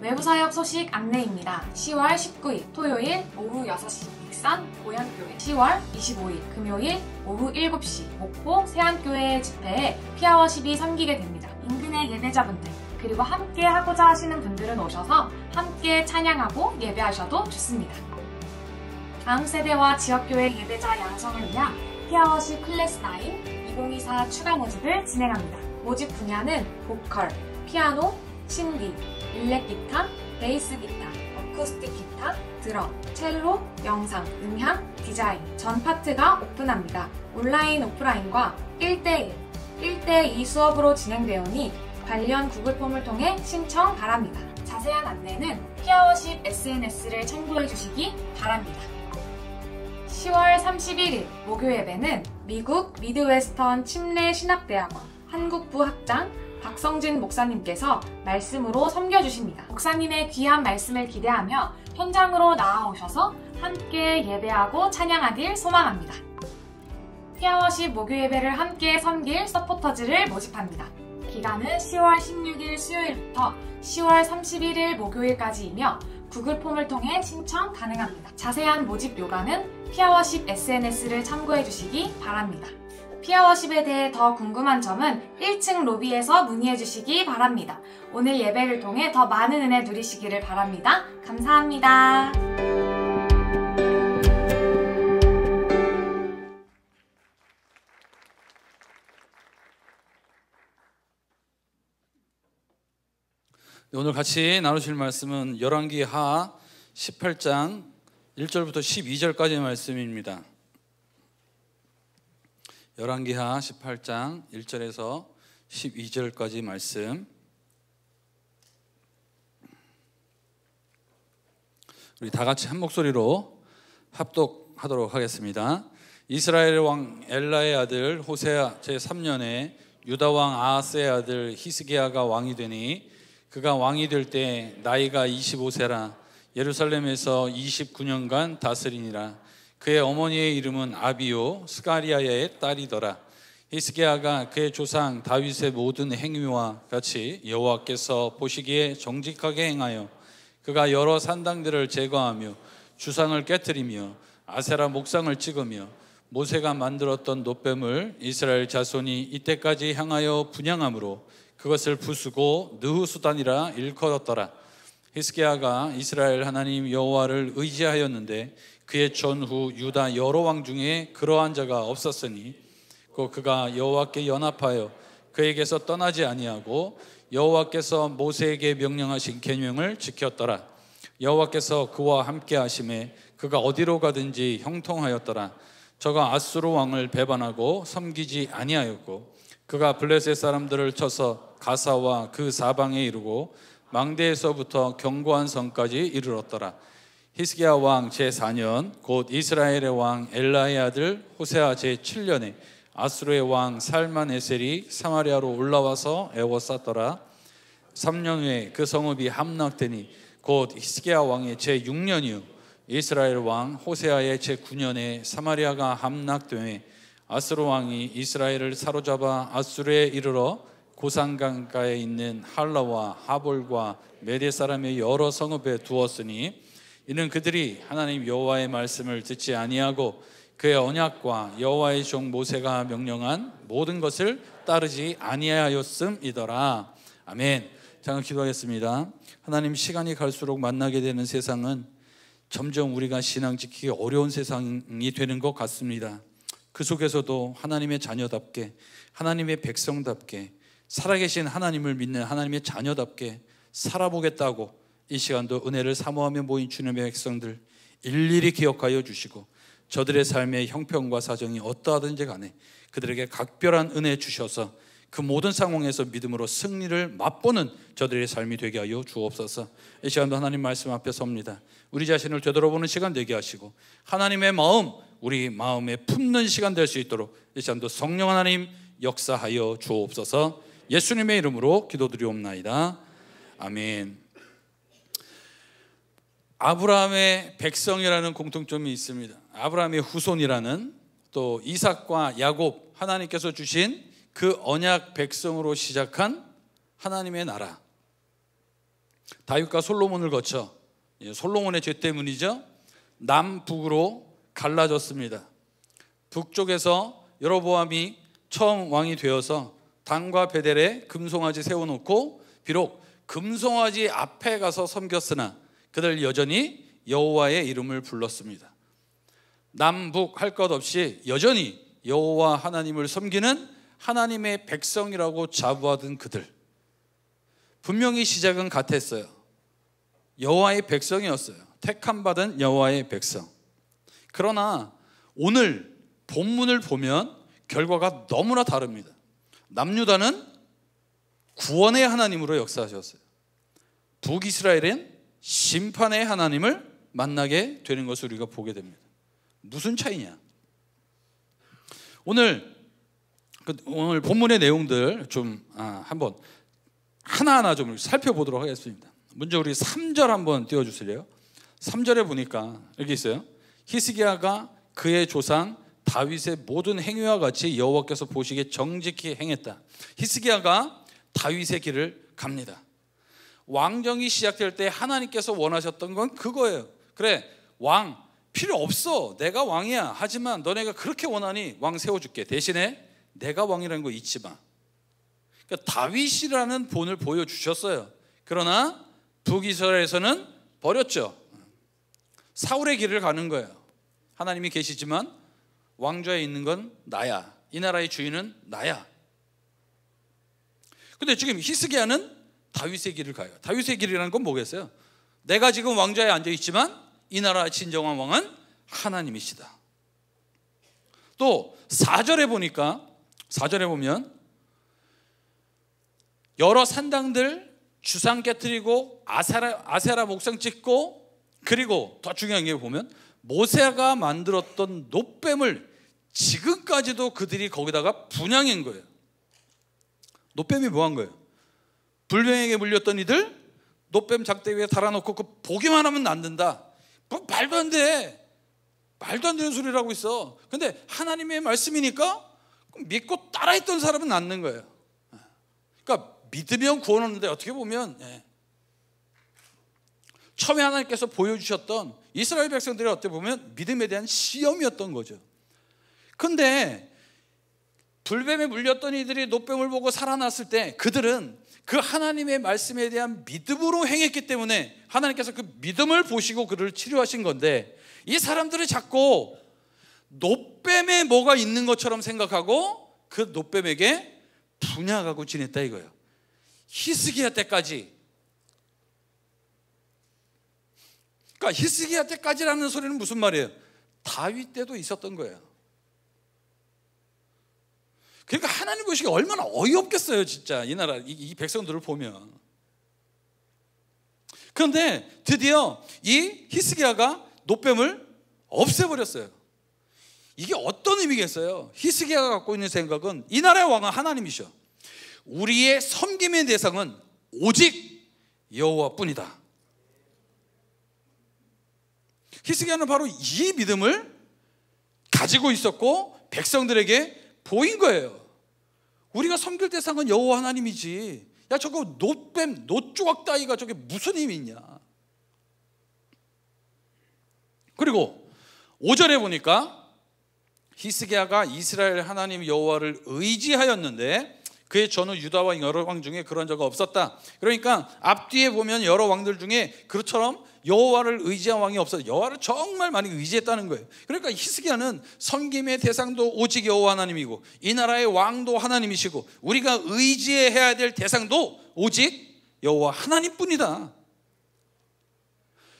외부사역 소식 안내입니다. 시월 십구일 토요일 오후 여섯 시 익산 고현교회, 시월 이십오일 금요일 오후 일곱 시 목포 세안교회의 집회에 피아워십이 섬기게 됩니다. 인근의 예배자분들 그리고 함께 하고자 하시는 분들은 오셔서 함께 찬양하고 예배하셔도 좋습니다. 다음 세대와 지역교회 예배자 양성을 위한 피아워십 클래스 나인 이천이십사 추가 모집을 진행합니다. 모집 분야는 보컬, 피아노, 신디, 일렉 기타, 베이스 기타, 어쿠스틱 기타, 드럼, 첼로, 영상, 음향, 디자인 전 파트가 오픈합니다. 온라인, 오프라인과 일 대 일, 일 대 이 수업으로 진행되오니 관련 구글 폼을 통해 신청 바랍니다. 자세한 안내는 피아워십 에스엔에스를 참고해주시기 바랍니다. 시월 삼십일일 목요 예배는 미국 미드웨스턴 침례 신학대학원 한국부 학장 박성진 목사님께서 말씀으로 섬겨주십니다. 목사님의 귀한 말씀을 기대하며 현장으로 나아오셔서 함께 예배하고 찬양하길 소망합니다. 피아워십 모교 예배를 함께 섬길 서포터즈를 모집합니다. 기간은 시월 십육일 수요일부터 시월 삼십일일 목요일까지이며 구글 폼을 통해 신청 가능합니다. 자세한 모집 요강은 피아워십 에스엔에스를 참고해주시기 바랍니다. 피아워십에 대해 더 궁금한 점은 일 층 로비에서 문의해주시기 바랍니다. 오늘 예배를 통해 더 많은 은혜 누리시기를 바랍니다. 감사합니다. 오늘 같이 나누실 말씀은 열왕기하 십팔 장 일 절부터 십이 절까지의 말씀입니다. 열왕기하 십팔 장 일 절에서 십이 절까지 말씀. 우리 다 같이 한 목소리로 합독하도록 하겠습니다. 이스라엘 왕 엘라의 아들 호세아 제삼 년에 유다 왕 아하스의 아들 히스기야가 왕이 되니 그가 왕이 될 때 나이가 이십오 세라 예루살렘에서 이십구 년간 다스리니라. 그의 어머니의 이름은 아비요 스가리아의 딸이더라. 히스기야가 그의 조상 다윗의 모든 행위와 같이 여호와께서 보시기에 정직하게 행하여 그가 여러 산당들을 제거하며 주상을 깨뜨리며 아세라 목상을 찍으며 모세가 만들었던 놋뱀을 이스라엘 자손이 이때까지 향하여 분향함으로 그것을 부수고 느후수단이라 일컬었더라. 히스기야가 이스라엘 하나님 여호와를 의지하였는데 그의 전후 유다 여러 왕 중에 그러한 자가 없었으니 곧 그가 여호와께 연합하여 그에게서 떠나지 아니하고 여호와께서 모세에게 명령하신 계명을 지켰더라. 여호와께서 그와 함께 하심에 그가 어디로 가든지 형통하였더라. 저가 아수르 왕을 배반하고 섬기지 아니하였고 그가 블레셋 사람들을 쳐서 가사와 그 사방에 이르고 망대에서부터 견고한 성까지 이르렀더라. 히스기야 왕 제사 년 곧 이스라엘의 왕 엘라의 아들 호세아 제칠 년에 아수르의 왕 살만 에셀이 사마리아로 올라와서 에워쌌더라. 삼 년 후에 그 성읍이 함락되니 곧 히스기야 왕의 제육 년이요 이스라엘 왕 호세아의 제구 년에 사마리아가 함락되며 아스로 왕이 이스라엘을 사로잡아 아수르에 이르러 고산강가에 있는 할라와 하볼과 메대 사람의 여러 성읍에 두었으니 이는 그들이 하나님 여호와의 말씀을 듣지 아니하고 그의 언약과 여호와의 종 모세가 명령한 모든 것을 따르지 아니하였음이더라. 아멘. 잠깐 기도하겠습니다. 하나님, 시간이 갈수록 만나게 되는 세상은 점점 우리가 신앙 지키기 어려운 세상이 되는 것 같습니다. 그 속에서도 하나님의 자녀답게, 하나님의 백성답게, 살아계신 하나님을 믿는 하나님의 자녀답게 살아보겠다고 이 시간도 은혜를 사모하며 모인 주님의 백성들 일일이 기억하여 주시고, 저들의 삶의 형편과 사정이 어떠하든지 간에 그들에게 각별한 은혜 주셔서 그 모든 상황에서 믿음으로 승리를 맛보는 저들의 삶이 되게 하여 주옵소서. 이 시간도 하나님 말씀 앞에 섭니다. 우리 자신을 되돌아보는 시간 되게 하시고, 하나님의 마음 우리 마음에 품는 시간 될 수 있도록 이 시간도 성령 하나님 역사하여 주옵소서. 예수님의 이름으로 기도드리옵나이다. 아멘. 아브라함의 백성이라는 공통점이 있습니다. 아브라함의 후손이라는, 또 이삭과 야곱, 하나님께서 주신 그 언약 백성으로 시작한 하나님의 나라, 다윗과 솔로몬을 거쳐 솔로몬의 죄 때문이죠, 남북으로 갈라졌습니다. 북쪽에서 여로보암이 처음 왕이 되어서 단과 베델에 금송아지 세워놓고 비록 금송아지 앞에 가서 섬겼으나 그들 여전히 여호와의 이름을 불렀습니다. 남북 할 것 없이 여전히 여호와 하나님을 섬기는 하나님의 백성이라고 자부하던 그들, 분명히 시작은 같았어요. 여호와의 백성이었어요. 택함받은 여호와의 백성. 그러나 오늘 본문을 보면 결과가 너무나 다릅니다. 남유다는 구원의 하나님으로 역사하셨어요. 북이스라엘은 심판의 하나님을 만나게 되는 것을 우리가 보게 됩니다. 무슨 차이냐? 오늘 오늘 본문의 내용들 좀 아, 한번 하나하나 좀 살펴보도록 하겠습니다. 먼저 우리 삼 절 한번 띄워주실래요? 삼 절에 보니까 여기 있어요. 히스기야가 그의 조상 다윗의 모든 행위와 같이 여호와께서 보시기에 정직히 행했다. 히스기야가 다윗의 길을 갑니다. 왕정이 시작될 때 하나님께서 원하셨던 건 그거예요. 그래, 왕 필요 없어, 내가 왕이야. 하지만 너네가 그렇게 원하니 왕 세워줄게. 대신에 내가 왕이라는 거 잊지 마. 그러니까 다윗이라는 본을 보여주셨어요. 그러나 북이스라엘에서는 버렸죠. 사울의 길을 가는 거예요. 하나님이 계시지만 왕좌에 있는 건 나야, 이 나라의 주인은 나야. 근데 지금 히스기야는 다윗의 길을 가요. 다윗의 길이라는 건 뭐겠어요? 내가 지금 왕좌에 앉아있지만 이 나라의 진정한 왕은 하나님이시다. 또 사 절에 보니까, 사 절에 보면 여러 산당들 주상 깨뜨리고 아세라, 아세라 목상 찍고, 그리고 더 중요한 게 보면 모세가 만들었던 놋뱀을 지금까지도 그들이 거기다가 분향한 거예요. 놋뱀이 뭐한 거예요? 불병에게 물렸던 이들 놋뱀 작대 위에 달아놓고 그 보기만 하면 낫는다. 뭐 말도 안 돼, 말도 안 되는 소리를 하고 있어. 근데 하나님의 말씀이니까 믿고 따라했던 사람은 낫는 거예요. 그러니까 믿으면 구원 오는데, 어떻게 보면 예. 처음에 하나님께서 보여주셨던 이스라엘 백성들이 어떻게 보면 믿음에 대한 시험이었던 거죠. 근데 불뱀에 물렸던 이들이 놋뱀을 보고 살아났을 때 그들은 그 하나님의 말씀에 대한 믿음으로 행했기 때문에 하나님께서 그 믿음을 보시고 그를 치료하신 건데, 이 사람들이 자꾸 놋뱀에 뭐가 있는 것처럼 생각하고 그 놋뱀에게 분향하고 지냈다 이거예요. 히스기야 때까지. 그러니까 히스기야 때까지라는 소리는 무슨 말이에요? 다윗 때도 있었던 거예요. 그러니까 하나님 보시기에 얼마나 어이없겠어요, 진짜. 이 나라, 이, 이 백성들을 보면. 그런데 드디어 이 히스기야가 놋뱀을 없애버렸어요. 이게 어떤 의미겠어요? 히스기야가 갖고 있는 생각은, 이 나라의 왕은 하나님이셔, 우리의 섬김의 대상은 오직 여호와뿐이다. 히스기야는 바로 이 믿음을 가지고 있었고 백성들에게 보인 거예요. 우리가 섬길 대상은 여호와 하나님이지, 야 저거 노뱀, 노조각 따위가 저게 무슨 힘이 있냐. 그리고 오 절에 보니까 히스기야가 이스라엘 하나님 여호와를 의지하였는데 그의 전후 유다와 여러 왕 중에 그런 자가 없었다. 그러니까 앞뒤에 보면 여러 왕들 중에 그처럼 여호와를 의지한 왕이 없어요. 여호와를 정말 많이 의지했다는 거예요. 그러니까 히스기야는 섬김의 대상도 오직 여호와 하나님이고 이 나라의 왕도 하나님이시고 우리가 의지해야 될 대상도 오직 여호와 하나님뿐이다.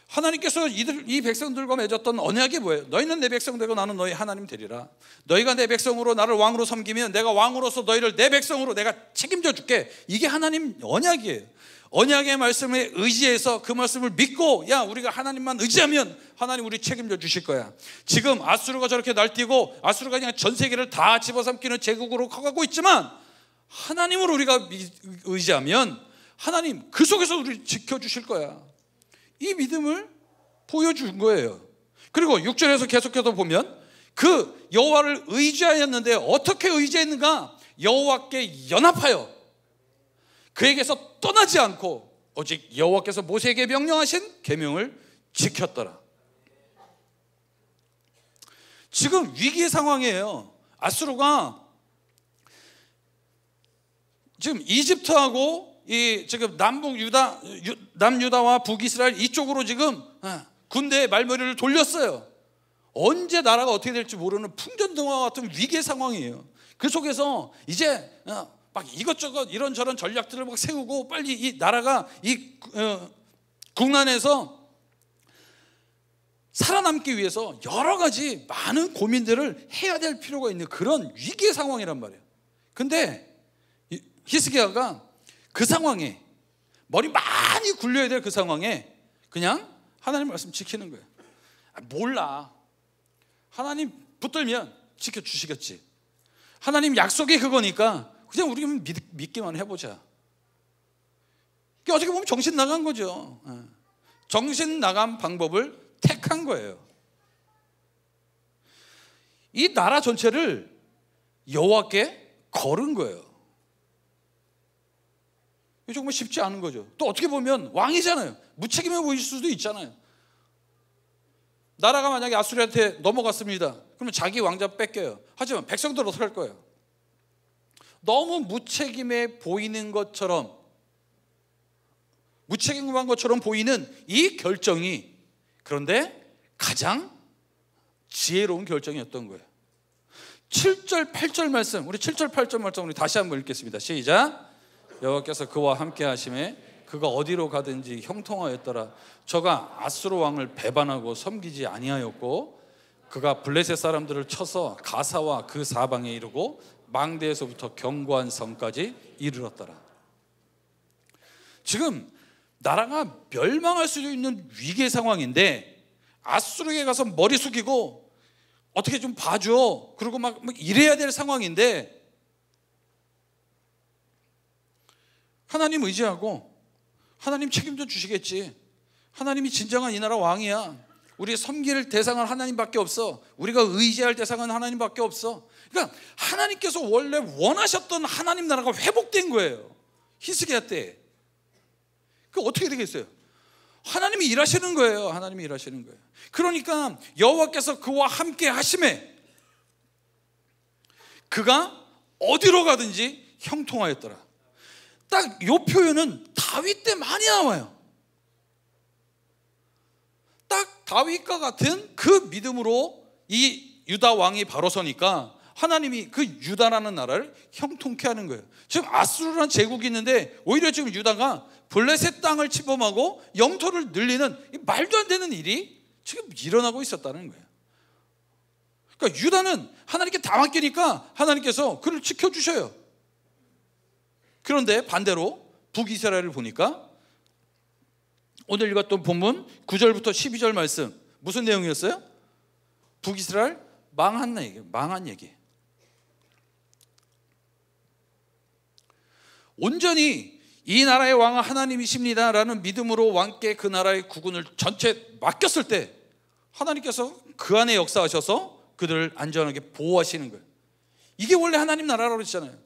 하나님께서 이들, 이 백성들과 맺었던 언약이 뭐예요? 너희는 내 백성 되고 나는 너희 하나님 되리라. 너희가 내 백성으로 나를 왕으로 섬기면 내가 왕으로서 너희를 내 백성으로 내가 책임져 줄게. 이게 하나님 언약이에요. 언약의 말씀에 의지해서 그 말씀을 믿고, 야 우리가 하나님만 의지하면 하나님 우리 책임져 주실 거야. 지금 아수르가 저렇게 날뛰고 아수르가 그냥 전 세계를 다 집어삼키는 제국으로 커가고 있지만 하나님을 우리가 의지하면 하나님 그 속에서 우리 지켜주실 거야. 이 믿음을 보여준 거예요. 그리고 육 절에서 계속해서 보면 그 여호와를 의지하였는데 어떻게 의지했는가? 여호와께 연합하여 그에게서 떠나지 않고 오직 여호와께서 모세에게 명령하신 계명을 지켰더라. 지금 위기의 상황이에요. 아수르가 지금 이집트하고 이 지금 남북 유다, 유, 남유다와 북이스라엘 이쪽으로 지금 군대의 말머리를 돌렸어요. 언제 나라가 어떻게 될지 모르는 풍전등화와 같은 위기의 상황이에요. 그 속에서 이제 막 이것저것 이런저런 전략들을 막 세우고 빨리 이 나라가 이 어, 국난에서 살아남기 위해서 여러 가지 많은 고민들을 해야 될 필요가 있는 그런 위기의 상황이란 말이에요. 근데 히스기야가 그 상황에 머리 많이 굴려야 될 그 상황에 그냥 하나님 말씀 지키는 거예요. 몰라. 하나님 붙들면 지켜주시겠지. 하나님 약속이 그거니까 그냥 우리가 믿, 믿기만 해보자. 이게 어떻게 보면 정신 나간 거죠. 정신 나간 방법을 택한 거예요. 이 나라 전체를 여호와께 걸은 거예요. 이게 정말 쉽지 않은 거죠. 또 어떻게 보면 왕이잖아요. 무책임해 보일 수도 있잖아요. 나라가 만약에 아수르한테 넘어갔습니다. 그러면 자기 왕자 뺏겨요. 하지만 백성들은 어떻게 할 거예요? 너무 무책임해 보이는 것처럼, 무책임한 것처럼 보이는 이 결정이 그런데 가장 지혜로운 결정이었던 거예요. 칠 절, 팔 절 말씀, 우리 칠 절, 팔 절 말씀 우리 다시 한번 읽겠습니다. 시작. 여호와께서 그와 함께 하심에 그가 어디로 가든지 형통하였더라. 저가 아수르 왕을 배반하고 섬기지 아니하였고 그가 블레셋 사람들을 쳐서 가사와 그 사방에 이르고 망대에서부터 견고한 성까지 이르렀더라. 지금 나라가 멸망할 수도 있는 위기의 상황인데 아수르에 가서 머리 숙이고 어떻게 좀 봐줘 그러고 막 이래야 될 상황인데 하나님 의지하고 하나님 책임져 주시겠지. 하나님이 진정한 이 나라 왕이야. 우리 섬길 대상은 하나님밖에 없어. 우리가 의지할 대상은 하나님밖에 없어. 그러니까 하나님께서 원래 원하셨던 하나님 나라가 회복된 거예요. 히스기야 때. 그 어떻게 되겠어요? 하나님이 일하시는 거예요. 하나님이 일하시는 거예요. 그러니까 여호와께서 그와 함께 하심에 그가 어디로 가든지 형통하였더라. 딱 이 표현은 다윗 때 많이 나와요. 딱 다윗과 같은 그 믿음으로 이 유다 왕이 바로 서니까 하나님이 그 유다라는 나라를 형통케 하는 거예요. 지금 아수르라는 제국이 있는데 오히려 지금 유다가 블레셋 땅을 침범하고 영토를 늘리는 말도 안 되는 일이 지금 일어나고 있었다는 거예요. 그러니까 유다는 하나님께 다 맡기니까 하나님께서 그를 지켜주셔요. 그런데 반대로 북이스라엘을 보니까 오늘 읽었던 본문 구 절부터 십이 절 말씀 무슨 내용이었어요? 북이스라엘 망한 얘기, 망한 얘기. 온전히 이 나라의 왕은 하나님이십니다라는 믿음으로 왕께 그 나라의 국군을 전체 맡겼을 때 하나님께서 그 안에 역사하셔서 그들을 안전하게 보호하시는 거예요. 이게 원래 하나님 나라라고 했잖아요.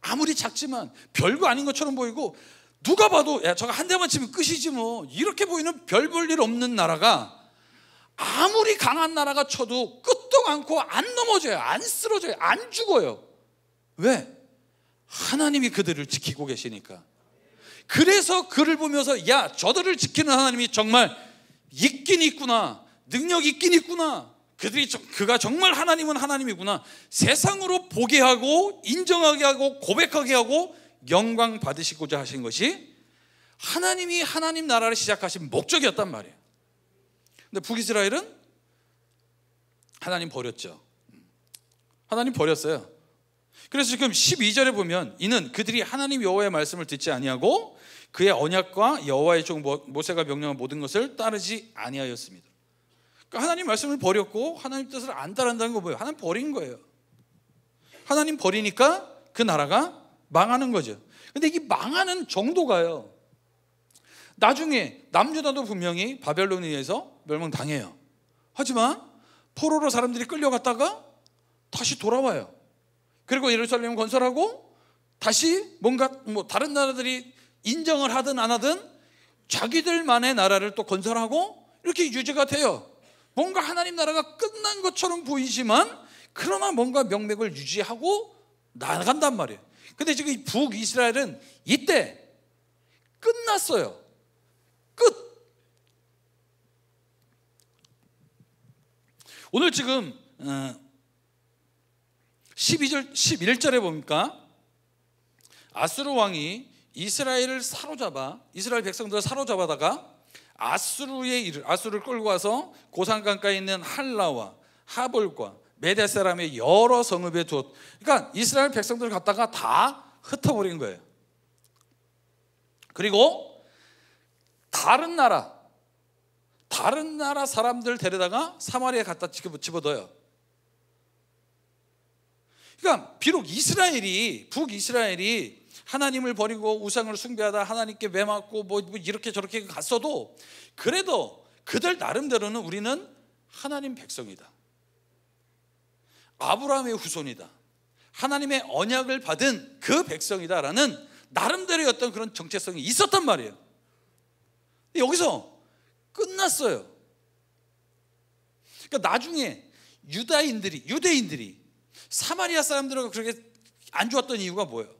아무리 작지만 별거 아닌 것처럼 보이고 누가 봐도 야, 저거 한 대만 치면 끝이지 뭐 이렇게 보이는 별 볼 일 없는 나라가 아무리 강한 나라가 쳐도 끝도 않고 안 넘어져요. 안 쓰러져요. 안 죽어요. 왜? 하나님이 그들을 지키고 계시니까. 그래서 그를 보면서 야, 저들을 지키는 하나님이 정말 있긴 있구나. 능력이 있긴 있구나. 그들이 그가 정말 하나님은 하나님이구나. 세상으로 보게 하고 인정하게 하고 고백하게 하고 영광 받으시고자 하신 것이 하나님이 하나님 나라를 시작하신 목적이었단 말이에요. 근데 북이스라엘은 하나님 버렸죠. 하나님 버렸어요. 그래서 지금 십이 절에 보면 이는 그들이 하나님 여호와의 말씀을 듣지 아니하고 그의 언약과 여호와의 종 모세가 명령한 모든 것을 따르지 아니하였습니다. 그러니까 하나님 말씀을 버렸고 하나님 뜻을 안 따른다는 거 뭐예요? 하나님 버린 거예요. 하나님 버리니까 그 나라가 망하는 거죠. 근데 이 망하는 정도가요, 나중에 남유다도 분명히 바벨론에 의해서 멸망당해요. 하지만 포로로 사람들이 끌려갔다가 다시 돌아와요. 그리고 예루살렘을 건설하고 다시 뭔가 뭐 다른 나라들이 인정을 하든 안 하든 자기들만의 나라를 또 건설하고 이렇게 유지가 돼요. 뭔가 하나님 나라가 끝난 것처럼 보이지만 그러나 뭔가 명맥을 유지하고 나간단 말이에요. 근데 지금 이 북이스라엘은 이때 끝났어요. 끝. 오늘 지금 십이 절, 십일 절에 보니까 아수르 왕이 이스라엘을 사로잡아 이스라엘 백성들을 사로잡아다가 아수르의 일을, 아수르를 끌고 와서 고산강가에 있는 할라와 하볼과 메대 사람의 여러 성읍에 두었. 그러니까 이스라엘 백성들을 갖다가 다 흩어버린 거예요. 그리고 다른 나라 다른 나라 사람들 데려다가 사마리아에 갖다 집어넣어요. 그러니까 비록 이스라엘이 북이스라엘이 하나님을 버리고 우상을 숭배하다 하나님께 매맞고 뭐 이렇게 저렇게 갔어도 그래도 그들 나름대로는 우리는 하나님 백성이다. 아브라함의 후손이다. 하나님의 언약을 받은 그 백성이다라는 나름대로의 어떤 그런 정체성이 있었단 말이에요. 근데 여기서 끝났어요. 그러니까 나중에 유다인들이 유대인들이 사마리아 사람들하고 그렇게 안 좋았던 이유가 뭐예요?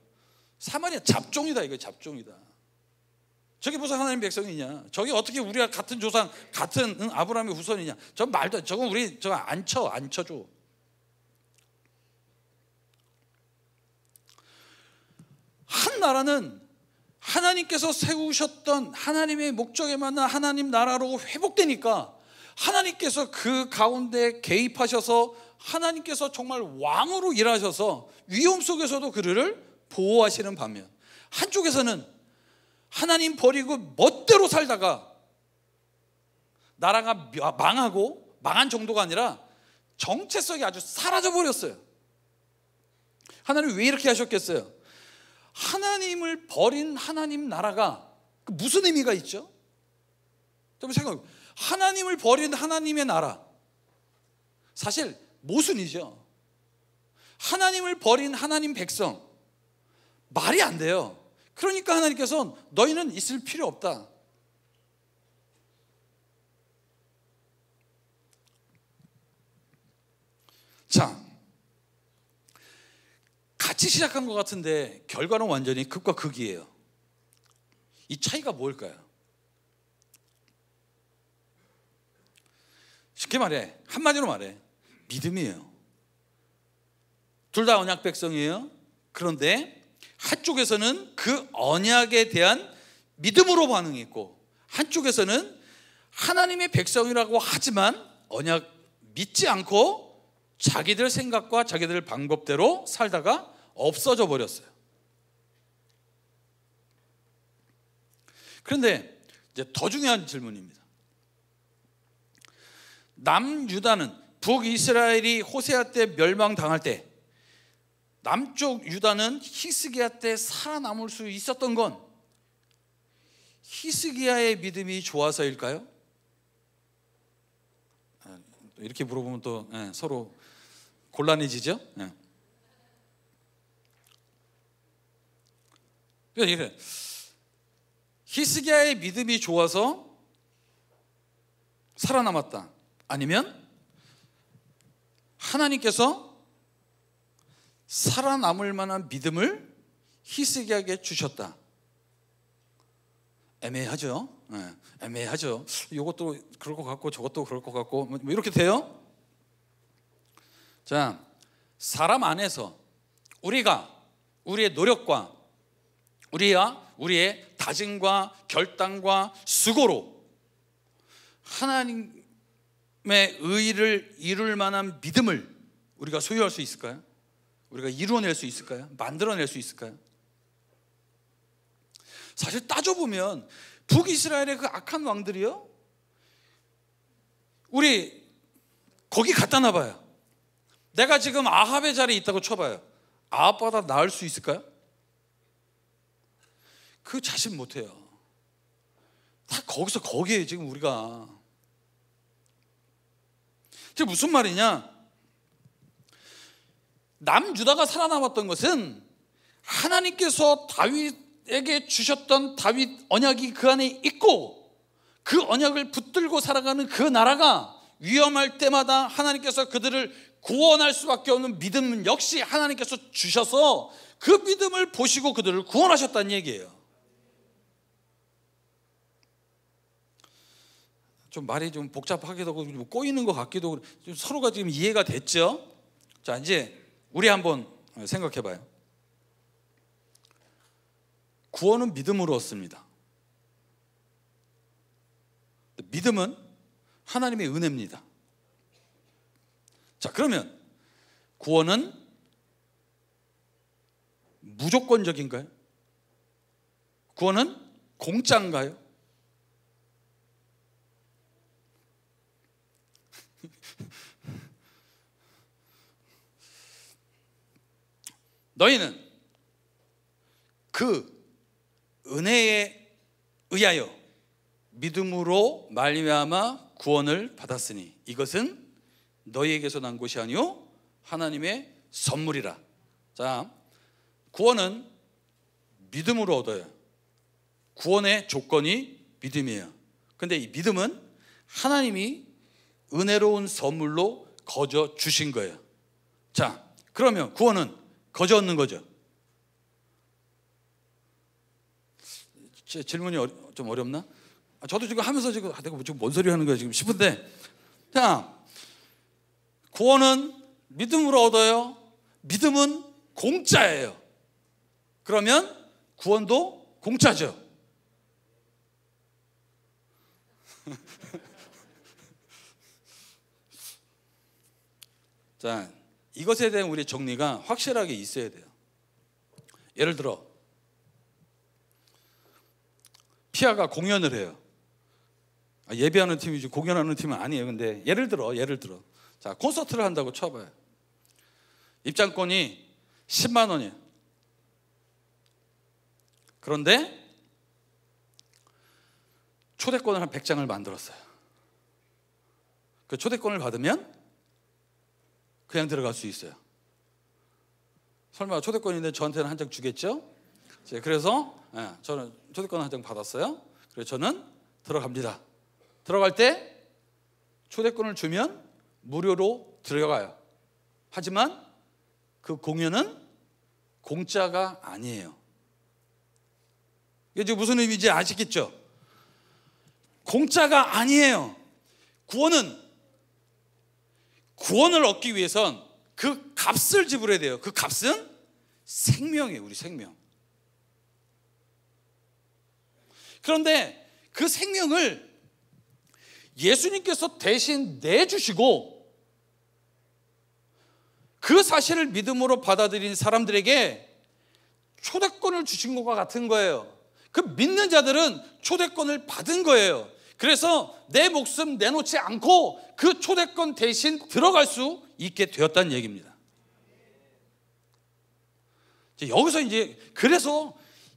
사마리아 잡종이다 이거 잡종이다. 저게 무슨 하나님 백성이냐? 저게 어떻게 우리가 같은 조상 같은 응, 아브라함의 후손이냐? 저 말도 저건 우리 저거 안 쳐 안 쳐줘. 한 나라는 하나님께서 세우셨던 하나님의 목적에 맞는 하나님 나라로 회복되니까 하나님께서 그 가운데 개입하셔서 하나님께서 정말 왕으로 일하셔서 위험 속에서도 그를 보호하시는 반면 한쪽에서는 하나님 버리고 멋대로 살다가 나라가 망하고 망한 정도가 아니라 정체성이 아주 사라져버렸어요. 하나님 왜 이렇게 하셨겠어요? 하나님을 버린 하나님 나라가 무슨 의미가 있죠? 좀 생각해. 하나님을 버린 하나님의 나라. 사실 모순이죠. 하나님을 버린 하나님 백성. 말이 안 돼요. 그러니까 하나님께서는 너희는 있을 필요 없다. 자, 같이 시작한 것 같은데 결과는 완전히 극과 극이에요. 이 차이가 뭘까요? 쉽게 말해, 한마디로 말해 믿음이에요. 둘 다 언약 백성이에요. 그런데 한쪽에서는 그 언약에 대한 믿음으로 반응했고 한쪽에서는 하나님의 백성이라고 하지만 언약 믿지 않고 자기들 생각과 자기들 방법대로 살다가 없어져 버렸어요. 그런데 이제 더 중요한 질문입니다. 남유다는 북이스라엘이 호세아 때 멸망당할 때 남쪽 유다는 히스기야 때 살아남을 수 있었던 건 히스기야의 믿음이 좋아서일까요? 이렇게 물어보면 또 예, 서로 곤란해지죠. 예. 그러니까 히스기야의 믿음이 좋아서 살아남았다. 아니면 하나님께서 살아남을 만한 믿음을 히스기야에게 주셨다. 애매하죠. 네, 애매하죠. 이것도 그럴 것 같고 저것도 그럴 것 같고 뭐 이렇게 돼요. 자, 사람 안에서 우리가 우리의 노력과 우리야 우리의 다짐과 결단과 수고로 하나님의 의의를 이룰 만한 믿음을 우리가 소유할 수 있을까요? 우리가 이루어낼 수 있을까요? 만들어낼 수 있을까요? 사실 따져보면 북이스라엘의 그 악한 왕들이요, 우리 거기 갖다 놔봐요. 내가 지금 아합의 자리에 있다고 쳐봐요. 아합보다 나을 수 있을까요? 그 자신 못해요. 다 거기서 거기에 지금 우리가. 지금 무슨 말이냐? 남유다가 살아남았던 것은 하나님께서 다윗에게 주셨던 다윗 언약이 그 안에 있고 그 언약을 붙들고 살아가는 그 나라가 위험할 때마다 하나님께서 그들을 구원할 수밖에 없는 믿음 역시 하나님께서 주셔서 그 믿음을 보시고 그들을 구원하셨다는 얘기예요. 좀 말이 좀 복잡하기도 하고 좀 꼬이는 것 같기도 하고 좀 서로가 지금 이해가 됐죠? 자, 이제 우리 한번 생각해봐요. 구원은 믿음으로 얻습니다. 믿음은 하나님의 은혜입니다. 자, 그러면 구원은 무조건적인가요? 구원은 공짜인가요? 너희는 그 은혜에 의하여 믿음으로 말미암아 구원을 받았으니 이것은 너희에게서 난 것이 아니요 하나님의 선물이라. 자, 구원은 믿음으로 얻어요. 구원의 조건이 믿음이에요. 근데 이 믿음은 하나님이 은혜로운 선물로 거저 주신 거예요. 자, 그러면 구원은 거저 얻는 거죠. 제 질문이 어려, 좀 어렵나? 아, 저도 지금 하면서 지금 아, 내가 지금 뭔 소리 하는 거야 지금 싶은데, 자, 구원은 믿음으로 얻어요. 믿음은 공짜예요. 그러면 구원도 공짜죠. 자, 이것에 대한 우리 정리가 확실하게 있어야 돼요. 예를 들어 피아가 공연을 해요. 아, 예배하는 팀이지 공연하는 팀은 아니에요. 근데 예를 들어 예를 들어 자, 콘서트를 한다고 쳐봐요. 입장권이 십만 원이에요. 그런데 초대권을 한 백 장을 만들었어요. 그 초대권을 받으면 그냥 들어갈 수 있어요. 설마 초대권인데 저한테는 한 장 주겠죠? 그래서 저는 초대권 한 장 받았어요. 그래서 저는 들어갑니다. 들어갈 때 초대권을 주면 무료로 들어가요. 하지만 그 공연은 공짜가 아니에요. 이게 지금 무슨 의미인지 아시겠죠? 공짜가 아니에요. 구원은 구원을 얻기 위해선 그 값을 지불해야 돼요. 그 값은 생명이에요. 우리 생명. 그런데 그 생명을 예수님께서 대신 내주시고 그 사실을 믿음으로 받아들인 사람들에게 초대권을 주신 것과 같은 거예요. 그 믿는 자들은 초대권을 받은 거예요. 그래서 내 목숨 내놓지 않고 그 초대권 대신 들어갈 수 있게 되었다는 얘기입니다. 여기서 이제 그래서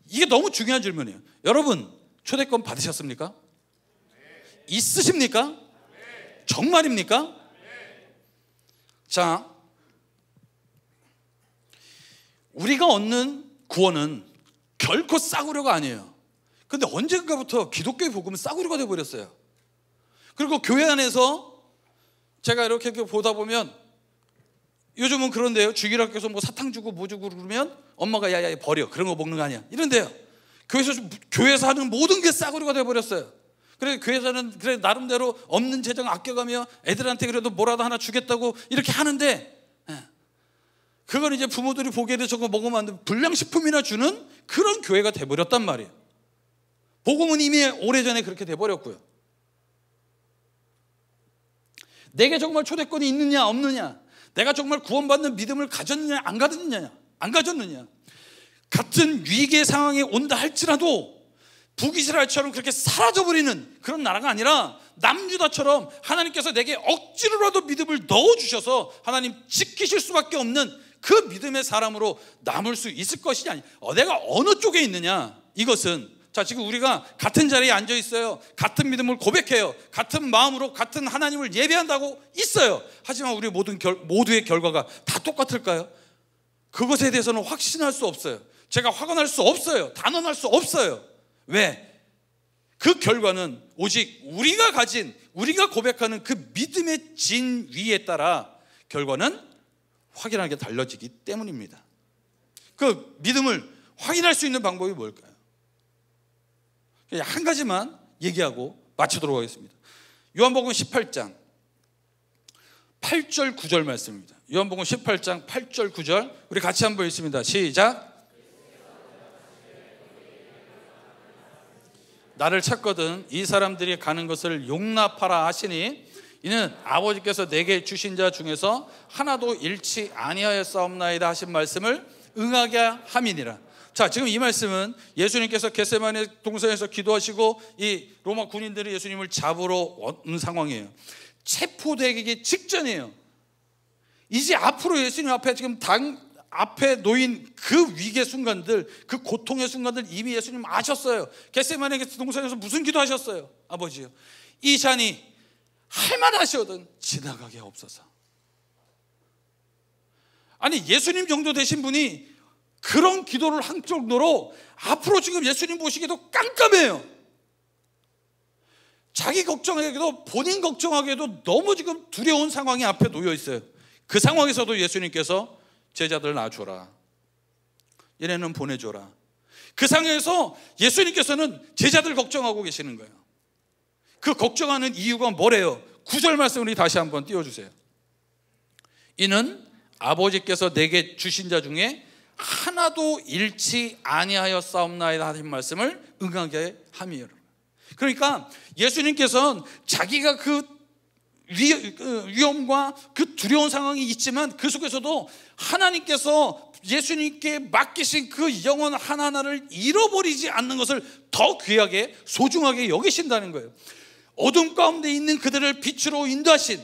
이게 너무 중요한 질문이에요. 여러분 초대권 받으셨습니까? 있으십니까? 정말입니까? 자, 우리가 얻는 구원은 결코 싸구려가 아니에요. 근데 언젠가부터 기독교의 복음은 싸구려가 되어버렸어요. 그리고 교회 안에서 제가 이렇게 보다 보면 요즘은 그런데요. 주일학교에서 뭐 사탕 주고 뭐 주고 그러면 엄마가 야야야 버려. 그런 거 먹는 거 아니야. 이런데요. 교회에서, 교회에서 하는 모든 게 싸구려가 되어버렸어요. 그래서 교회에서는 그래 나름대로 없는 재정 아껴가며 애들한테 그래도 뭐라도 하나 주겠다고 이렇게 하는데 그걸 이제 부모들이 보기에도 저거 먹으면 안 돼. 불량식품이나 주는 그런 교회가 돼버렸단 말이에요. 복음은 이미 오래전에 그렇게 돼버렸고요. 내게 정말 초대권이 있느냐 없느냐, 내가 정말 구원받는 믿음을 가졌느냐 안 가졌느냐, 안 가졌느냐, 같은 위기의 상황에 온다 할지라도 북이스라엘처럼 그렇게 사라져버리는 그런 나라가 아니라 남유다처럼 하나님께서 내게 억지로라도 믿음을 넣어주셔서 하나님 지키실 수밖에 없는 그 믿음의 사람으로 남을 수 있을 것이냐. 어, 내가 어느 쪽에 있느냐, 이것은. 자, 지금 우리가 같은 자리에 앉아 있어요. 같은 믿음을 고백해요. 같은 마음으로 같은 하나님을 예배한다고 있어요. 하지만 우리 모든 결, 모두의 결과가 다 똑같을까요? 그것에 대해서는 확신할 수 없어요. 제가 확언할 수 없어요. 단언할 수 없어요. 왜? 그 결과는 오직 우리가 가진, 우리가 고백하는 그 믿음의 진위에 따라 결과는 확인하게 달라지기 때문입니다. 그 믿음을 확인할 수 있는 방법이 뭘까요? 한 가지만 얘기하고 마치도록 하겠습니다. 요한복음 십팔 장 팔 절 구 절 말씀입니다. 요한복음 십팔 장 팔 절 구 절 우리 같이 한번 읽습니다. 시작. 나를 찾거든 이 사람들이 가는 것을 용납하라 하시니 이는 아버지께서 내게 주신 자 중에서 하나도 잃지 아니하였사옵나이다 하신 말씀을 응하게 함이니라. 자, 지금 이 말씀은 예수님께서 겟세마네 동산에서 기도하시고 이 로마 군인들이 예수님을 잡으러 온 상황이에요. 체포되기 직전이에요. 이제 앞으로 예수님 앞에 지금 당 앞에 놓인 그 위기의 순간들, 그 고통의 순간들 이미 예수님 아셨어요. 겟세마네 동산에서 무슨 기도하셨어요? 아버지요, 이 잔이 할만하시거든 지나가게 없어서. 아니, 예수님 정도 되신 분이 그런 기도를 한 정도로 앞으로 지금 예수님 보시기도 깜깜해요. 자기 걱정하기도, 본인 걱정하기도 너무 지금 두려운 상황이 앞에 놓여 있어요. 그 상황에서도 예수님께서 제자들 놔줘라, 얘네는 보내줘라. 그 상황에서 예수님께서는 제자들 걱정하고 계시는 거예요. 그 걱정하는 이유가 뭐래요? 구 절 말씀 우리 다시 한번 띄워주세요. 이는 아버지께서 내게 주신 자 중에 하나도 잃지 아니하였사옵나이다 하신 말씀을 응하게 함이요. 그러니까 예수님께서는 자기가 그 위험과 그 두려운 상황이 있지만 그 속에서도 하나님께서 예수님께 맡기신 그 영혼 하나하나를 잃어버리지 않는 것을 더 귀하게, 소중하게 여기신다는 거예요. 어둠 가운데 있는 그들을 빛으로 인도하신,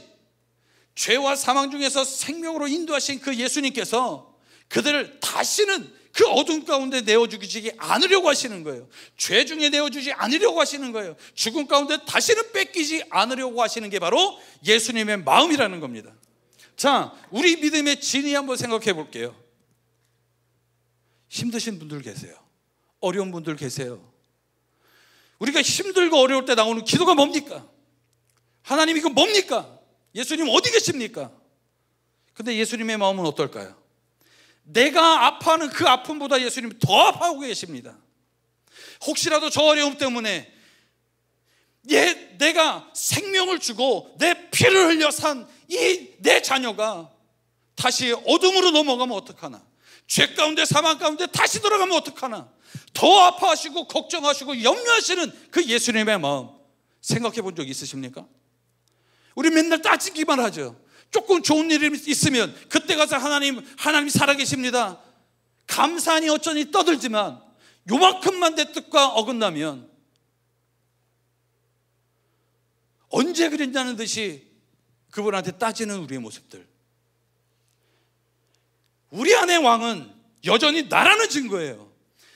죄와 사망 중에서 생명으로 인도하신 그 예수님께서 그들을 다시는 그 어둠 가운데 내어주지 않으려고 하시는 거예요. 죄 중에 내어주지 않으려고 하시는 거예요. 죽음 가운데 다시는 뺏기지 않으려고 하시는 게 바로 예수님의 마음이라는 겁니다. 자, 우리 믿음의 진위 한번 생각해 볼게요. 힘드신 분들 계세요. 어려운 분들 계세요. 우리가 힘들고 어려울 때 나오는 기도가 뭡니까? 하나님, 이거 뭡니까? 예수님 어디 계십니까? 근데 예수님의 마음은 어떨까요? 내가 아파하는 그 아픔보다 예수님이 더 아파하고 계십니다. 혹시라도 저 어려움 때문에 예, 내가 생명을 주고 내 피를 흘려 산 이 내 자녀가 다시 어둠으로 넘어가면 어떡하나, 죄 가운데 사망 가운데 다시 돌아가면 어떡하나, 더 아파하시고 걱정하시고 염려하시는 그 예수님의 마음 생각해 본 적 있으십니까? 우리 맨날 따지기만 하죠. 조금 좋은 일이 있으면 그때 가서 하나님, 하나님 살아계십니다, 감사하니 어쩌니 떠들지만 요만큼만 내 뜻과 어긋나면, 언제 그랬냐는 듯이 그분한테 따지는 우리의 모습들. 우리 안의 왕은 여전히 나라는 증거예요.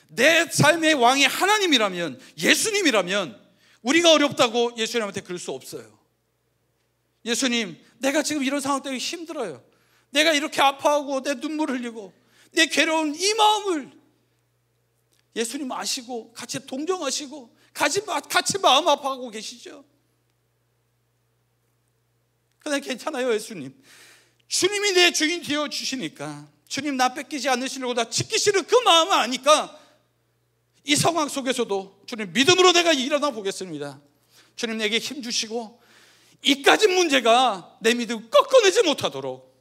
내 삶의 왕이 하나님이라면, 예수님이라면 우리가 어렵다고 예수님한테 그럴 수 없어요. 예수님, 내가 지금 이런 상황 때문에 힘들어요. 내가 이렇게 아파하고 내 눈물 흘리고 내 괴로운 이 마음을 예수님 아시고 같이 동정하시고 같이, 같이 마음 아파하고 계시죠. 그냥 괜찮아요 예수님. 주님이 내 주인 되어주시니까, 주님 나 뺏기지 않으시려고 나 지키시는 그 마음을 아니까 이 상황 속에서도 주님 믿음으로 내가 일어나 보겠습니다. 주님 내게 힘 주시고 이까진 문제가 내 믿음 꺾어내지 못하도록,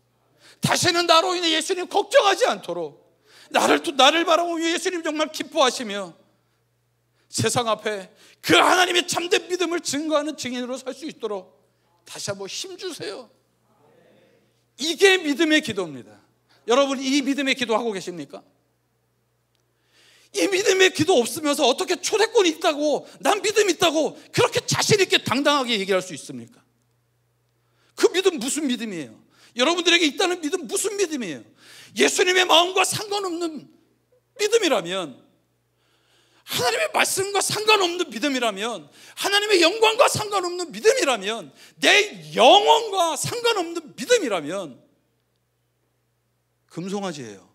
다시는 나로 인해 예수님 걱정하지 않도록, 나를 또 나를 바라보며 예수님 정말 기뻐하시며 세상 앞에 그 하나님의 참된 믿음을 증거하는 증인으로 살 수 있도록 다시 한번 힘 주세요. 이게 믿음의 기도입니다. 여러분 이 믿음의 기도하고 계십니까? 이 믿음의 기도 없으면서 어떻게 초대권이 있다고, 난 믿음 있다고 그렇게 자신 있게 당당하게 얘기할 수 있습니까? 그 믿음 무슨 믿음이에요? 여러분들에게 있다는 믿음 무슨 믿음이에요? 예수님의 마음과 상관없는 믿음이라면, 하나님의 말씀과 상관없는 믿음이라면, 하나님의 영광과 상관없는 믿음이라면, 내 영혼과 상관없는 믿음이라면 금송아지예요.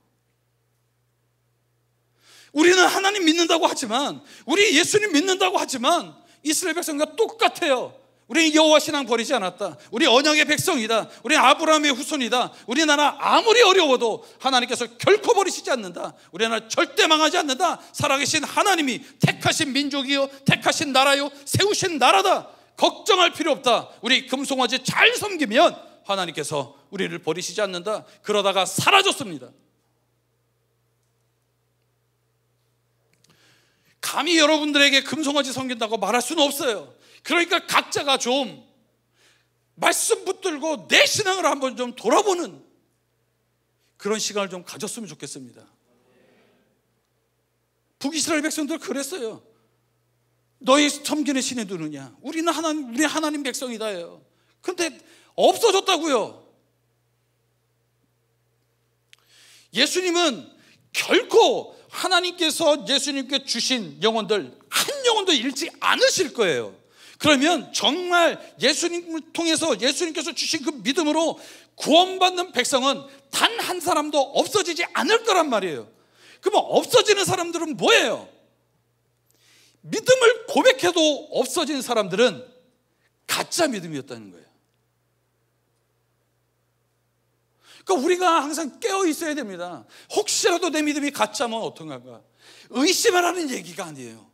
우리는 하나님 믿는다고 하지만, 우리 예수님 믿는다고 하지만 이스라엘 백성과 똑같아요. 우리는 여호와 신앙 버리지 않았다. 우리 언약의 백성이다. 우리 아브라함의 후손이다. 우리나라 아무리 어려워도 하나님께서 결코 버리시지 않는다. 우리나라 절대 망하지 않는다. 살아계신 하나님이 택하신 민족이요, 택하신 나라요, 세우신 나라다. 걱정할 필요 없다. 우리 금송아지 잘 섬기면 하나님께서 우리를 버리시지 않는다. 그러다가 사라졌습니다. 감히 여러분들에게 금송아지 섬긴다고 말할 수는 없어요. 그러니까 각자가 좀 말씀 붙들고 내 신앙을 한번 좀 돌아보는 그런 시간을 좀 가졌으면 좋겠습니다. 북이스라엘 백성들 그랬어요. 너희 섬기는 신이 누구냐? 우리는 하나님, 우리 하나님 백성이다예요. 근데 없어졌다고요. 예수님은 결코 하나님께서 예수님께 주신 영혼들 한 영혼도 잃지 않으실 거예요. 그러면 정말 예수님을 통해서 예수님께서 주신 그 믿음으로 구원받는 백성은 단 한 사람도 없어지지 않을 거란 말이에요. 그러면 없어지는 사람들은 뭐예요? 믿음을 고백해도 없어진 사람들은 가짜 믿음이었다는 거예요. 그러니까 우리가 항상 깨어 있어야 됩니다. 혹시라도 내 믿음이 가짜면 어떡할까? 의심을 하는 얘기가 아니에요.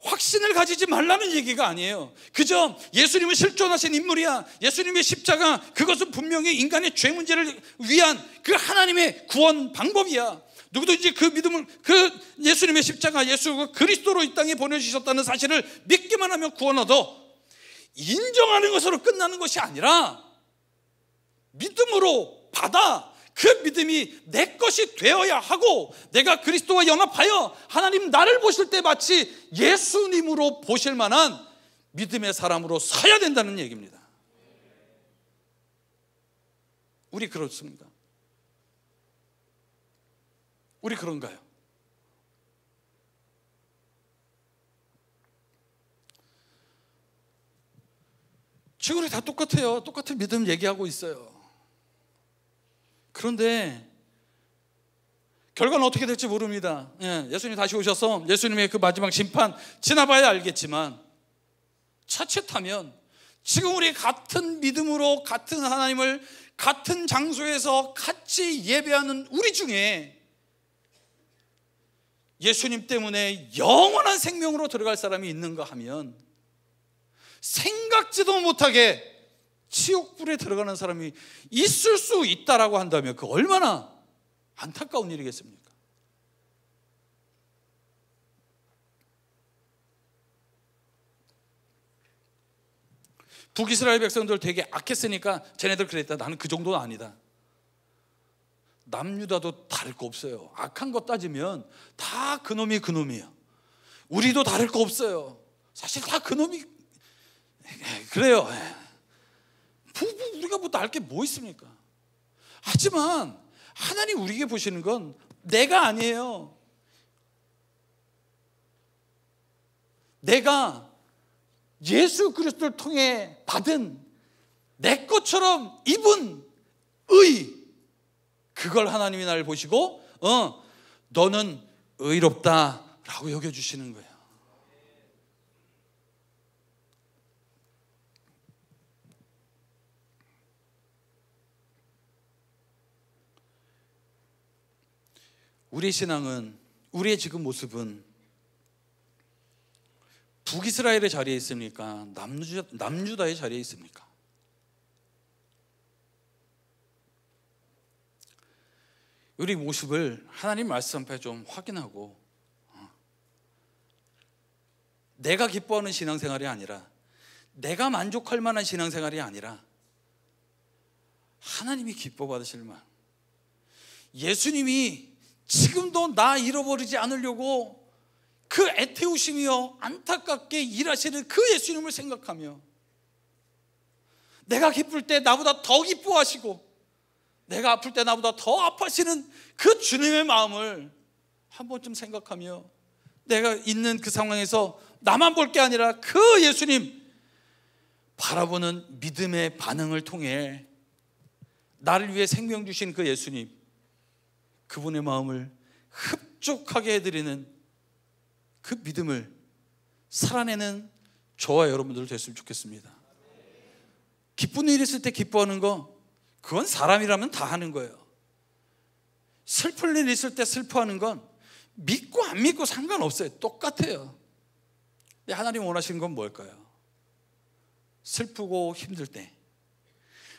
확신을 가지지 말라는 얘기가 아니에요. 그저 예수님을 실존하신 인물이야, 예수님의 십자가 그것은 분명히 인간의 죄 문제를 위한 그 하나님의 구원 방법이야, 누구든지 그 믿음을, 그 예수님의 십자가, 예수 그리스도로 이 땅에 보내주셨다는 사실을 믿기만 하면 구원 얻어, 인정하는 것으로 끝나는 것이 아니라 믿음으로 받아 그 믿음이 내 것이 되어야 하고, 내가 그리스도와 연합하여 하나님 나를 보실 때 마치 예수님으로 보실 만한 믿음의 사람으로 서야 된다는 얘기입니다. 우리 그렇습니다. 우리 그런가요? 친구들이 다 똑같아요. 똑같은 믿음 얘기하고 있어요. 그런데 결과는 어떻게 될지 모릅니다. 예, 예수님 다시 오셔서 예수님의 그 마지막 심판 지나봐야 알겠지만, 차칫하면 지금 우리 같은 믿음으로 같은 하나님을 같은 장소에서 같이 예배하는 우리 중에 예수님 때문에 영원한 생명으로 들어갈 사람이 있는가 하면, 생각지도 못하게 지옥불에 들어가는 사람이 있을 수 있다라고 한다면 그 얼마나 안타까운 일이겠습니까? 북이스라엘 백성들 되게 악했으니까 쟤네들 그랬다, 나는 그 정도는 아니다. 남유다도 다를 거 없어요. 악한 거 따지면 다 그놈이 그놈이에요. 우리도 다를 거 없어요. 사실 다 그놈이 그래요. 우리가 뭐 날 게 뭐 있습니까? 하지만 하나님 우리에게 보시는 건 내가 아니에요. 내가 예수 그리스도를 통해 받은 내 것처럼 입은 의, 그걸 하나님이 나를 보시고 어, 너는 의롭다라고 여겨주시는 거예요. 우리의 신앙은, 우리의 지금 모습은 북이스라엘의 자리에 있습니까? 남유다, 남유다의 자리에 있습니까? 우리 모습을 하나님 말씀 앞에 좀 확인하고, 내가 기뻐하는 신앙생활이 아니라, 내가 만족할 만한 신앙생활이 아니라, 하나님이 기뻐 받으실 만, 예수님이 지금도 나 잃어버리지 않으려고 그 애태우심이여 안타깝게 일하시는 그 예수님을 생각하며, 내가 기쁠 때 나보다 더 기뻐하시고 내가 아플 때 나보다 더 아파하시는 그 주님의 마음을 한 번쯤 생각하며, 내가 있는 그 상황에서 나만 볼 게 아니라 그 예수님 바라보는 믿음의 반응을 통해 나를 위해 생명 주신 그 예수님, 그분의 마음을 흡족하게 해드리는 그 믿음을 살아내는 저와 여러분들 됐으면 좋겠습니다. 기쁜 일 있을 때 기뻐하는 거, 그건 사람이라면 다 하는 거예요. 슬픈 일 있을 때 슬퍼하는 건 믿고 안 믿고 상관없어요. 똑같아요. 근데 하나님 원하시는 건 뭘까요? 슬프고 힘들 때,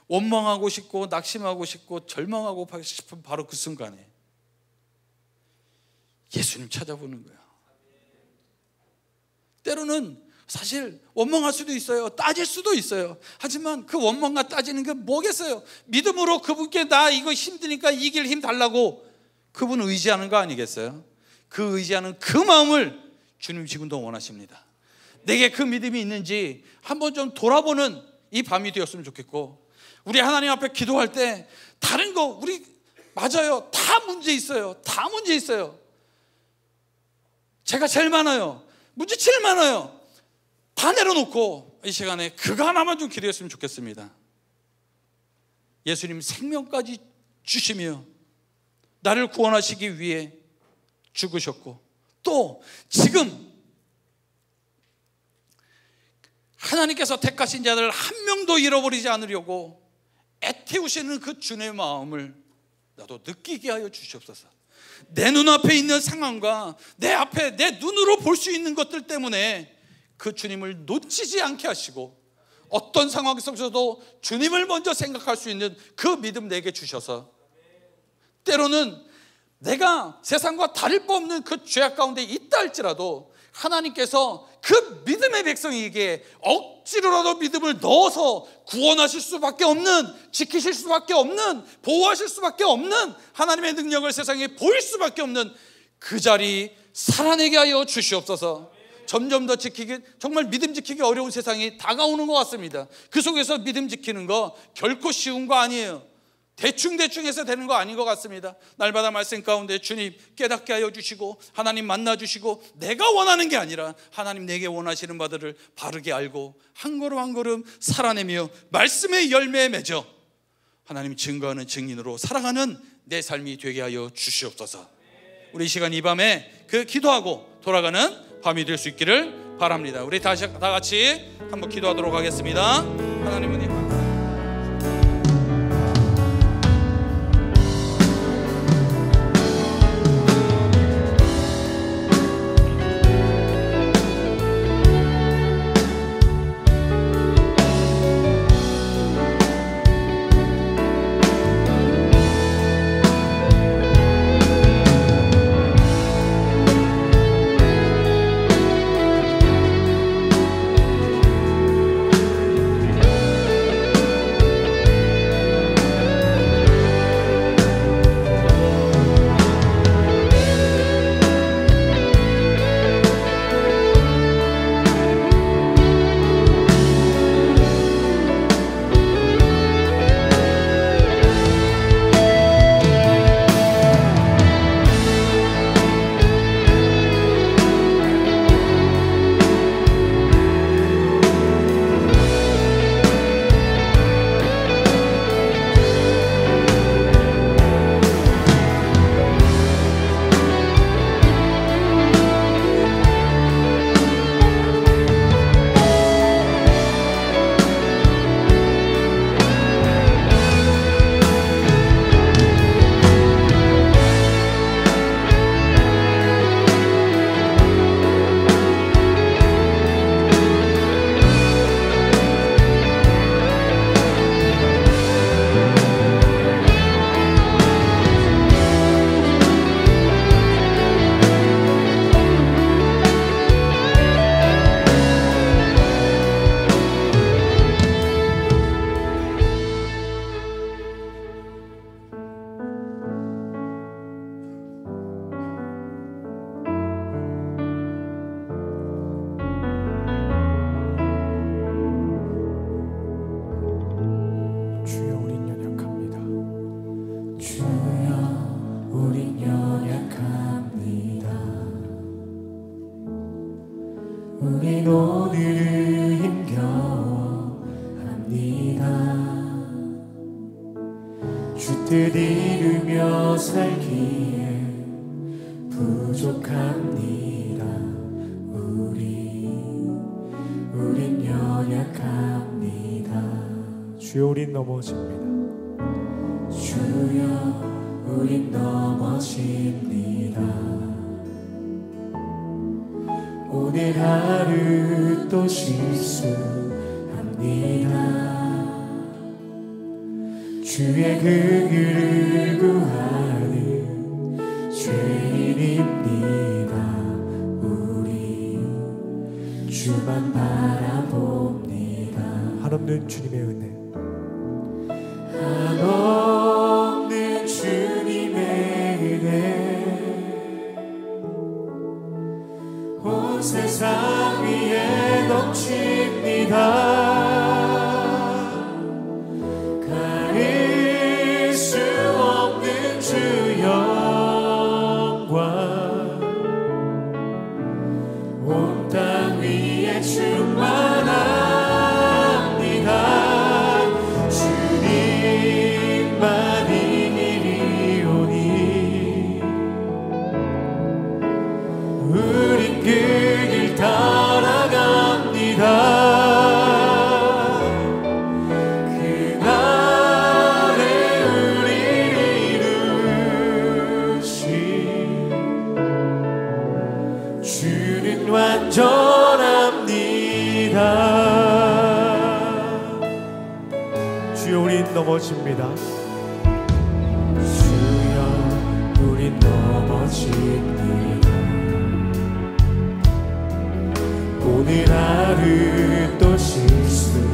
원망하고 싶고 낙심하고 싶고 절망하고 싶은 바로 그 순간에 예수님 찾아보는 거예요. 때로는 사실 원망할 수도 있어요. 따질 수도 있어요. 하지만 그 원망과 따지는 게 뭐겠어요? 믿음으로 그분께 나 이거 힘드니까 이길 힘 달라고 그분 의지하는 거 아니겠어요? 그 의지하는 그 마음을 주님 지금도 원하십니다. 내게 그 믿음이 있는지 한번 좀 돌아보는 이 밤이 되었으면 좋겠고, 우리 하나님 앞에 기도할 때 다른 거 우리 맞아요. 다 문제 있어요. 다 문제 있어요. 제가 제일 많아요. 문제 제일 많아요. 다 내려놓고 이 시간에 그거 하나만 좀 기도했으면 좋겠습니다. 예수님 생명까지 주시며 나를 구원하시기 위해 죽으셨고, 또 지금 하나님께서 택하신 자들 한 명도 잃어버리지 않으려고 애태우시는 그 주님의 마음을 나도 느끼게 하여 주시옵소서. 내 눈앞에 있는 상황과 내 앞에 내 눈으로 볼 수 있는 것들 때문에 그 주님을 놓치지 않게 하시고, 어떤 상황 속에서도 주님을 먼저 생각할 수 있는 그 믿음 내게 주셔서, 때로는 내가 세상과 다를 바 없는 그 죄악 가운데 있다 할지라도 하나님께서 그 믿음의 백성에게 억지로라도 믿음을 넣어서 구원하실 수밖에 없는, 지키실 수밖에 없는, 보호하실 수밖에 없는 하나님의 능력을 세상에 보일 수밖에 없는 그 자리 살아내게 하여 주시옵소서. 점점 더 지키기, 정말 믿음 지키기 어려운 세상이 다가오는 것 같습니다. 그 속에서 믿음 지키는 거 결코 쉬운 거 아니에요. 대충대충 해서 되는 거 아닌 것 같습니다. 날마다 말씀 가운데 주님 깨닫게 하여 주시고, 하나님 만나 주시고, 내가 원하는 게 아니라 하나님 내게 원하시는 바들을 바르게 알고 한 걸음 한 걸음 살아내며 말씀의 열매에 맺어 하나님 증거하는 증인으로 살아가는 내 삶이 되게 하여 주시옵소서. 우리 시간 이 밤에 그 기도하고 돌아가는 밤이 될 수 있기를 바랍니다. 우리 다시 다 같이 한번 기도하도록 하겠습니다. 하나님 은혜 뜻 이루며 살기에 부족합니다. 우리 우린 연약합니다. 주여 우린 넘어집니다. 주여 우린 넘어집니다. 오늘 하루 또 실수합니다. 주의 긍휼을 구하는 죄인입니다. 우리 주만 바라봅니다. 한없는 주님의 은혜, 한없는 주님의 은혜, 온 세상 위에 넘칩니다. 넘어집니다. 주여 우린 넘어집니다. 오늘 하루 또 실수합니다.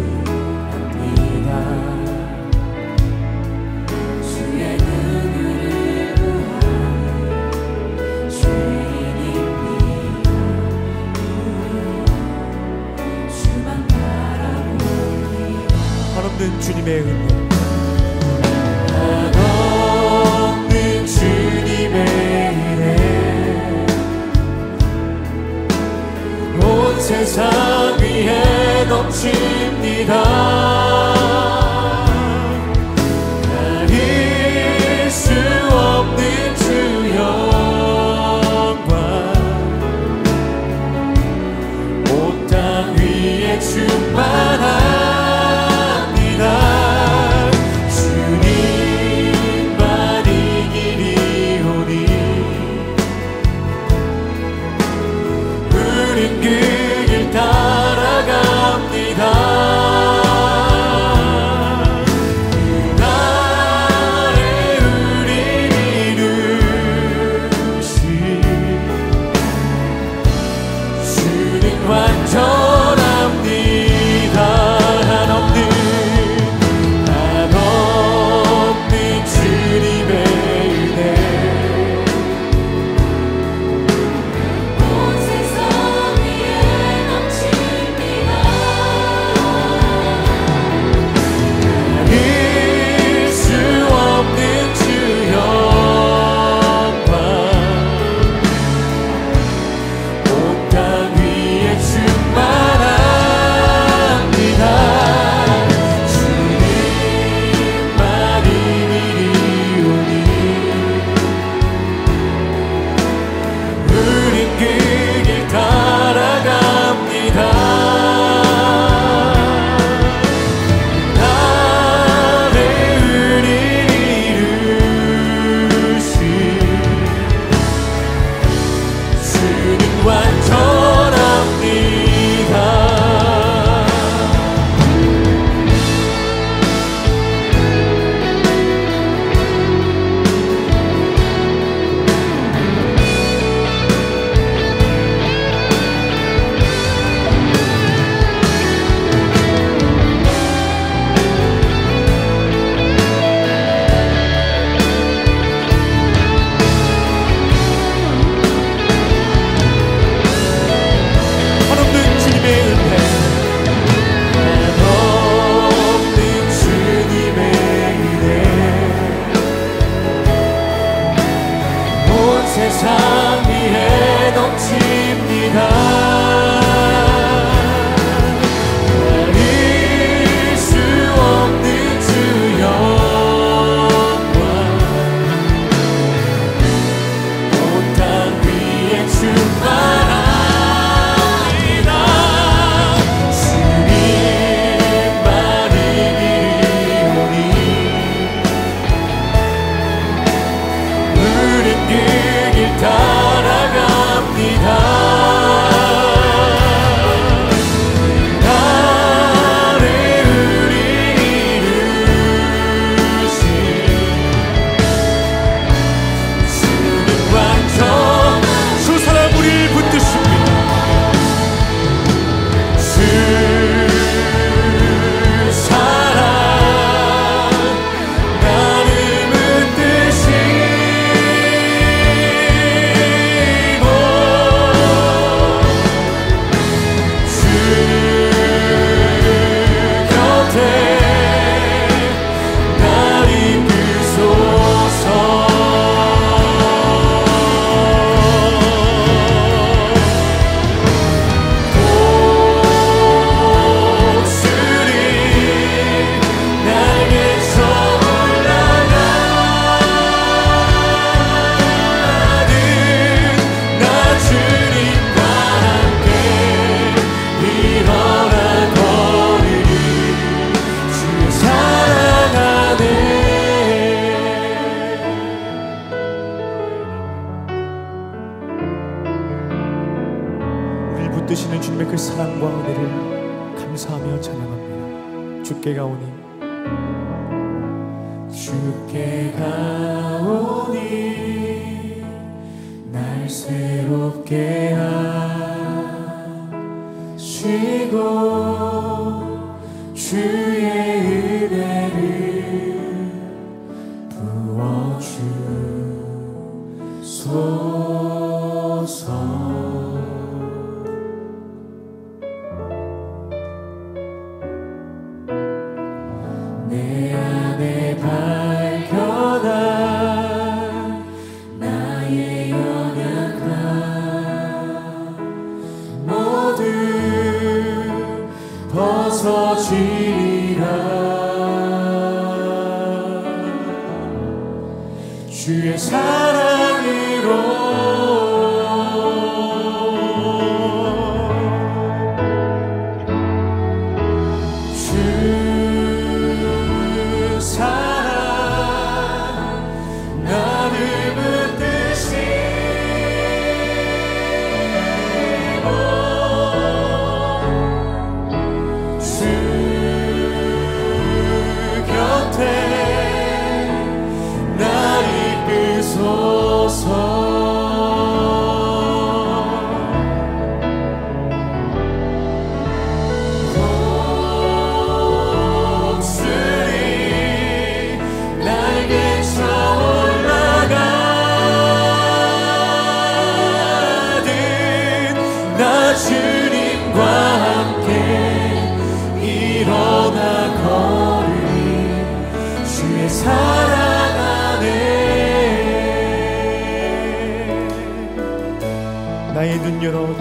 주의 은혜를 구하는 주인입니다. 주만 바라봅니다. 한없는 주님의 은혜, 한없는 주님의 은혜, 온 세상 위에 넘칩니다. 가릴 수 없는 주 영광, 온 땅 위에 충만한 따라갑니다. 주께 가오니 주께 가오니 날 새롭게 하시고 주의 은혜를 부어주소서. 내 안에 밝혀나 나의 연약함 모두 벗어지리라. 주의 사랑으로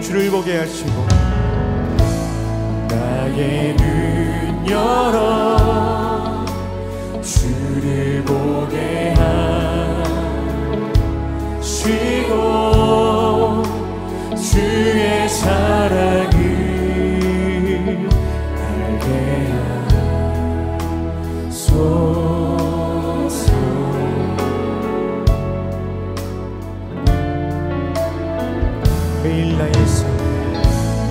주를 보게 하시고 나의 눈 열어 주를 보게 하시고 주의 사랑을 알게 하소서. 매일 나의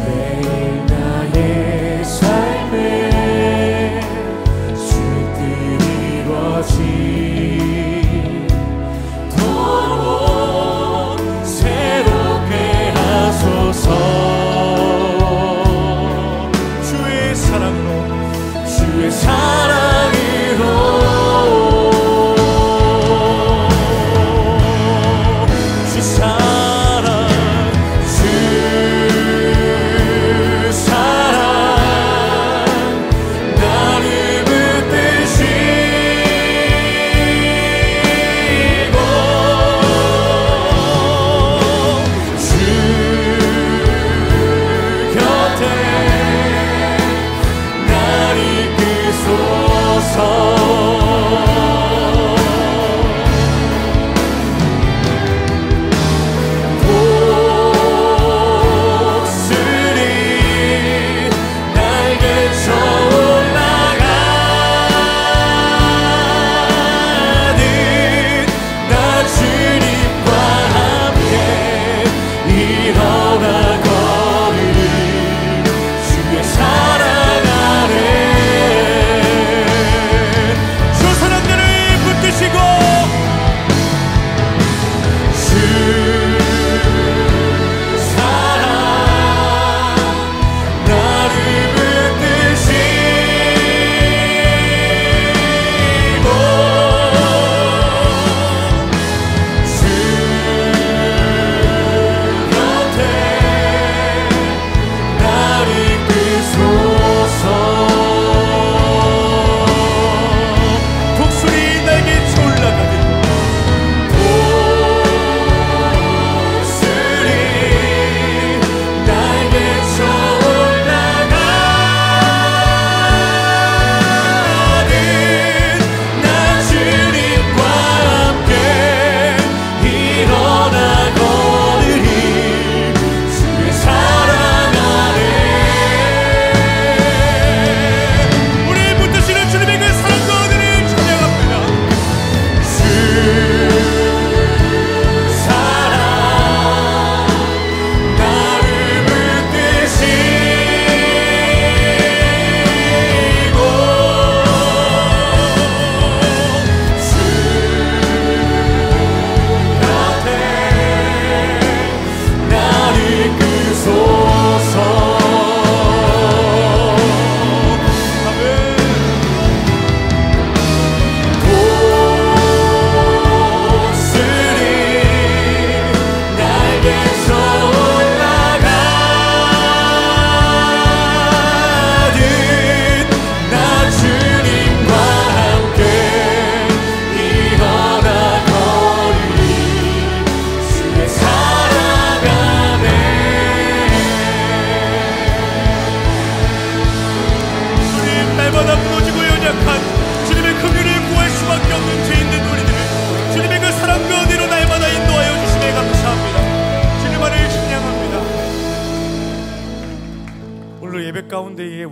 매일 나의 삶에 주뜻 이루어지도록 새롭게 하소서. 주의 사랑으로 주의 사랑으로 사랑 아래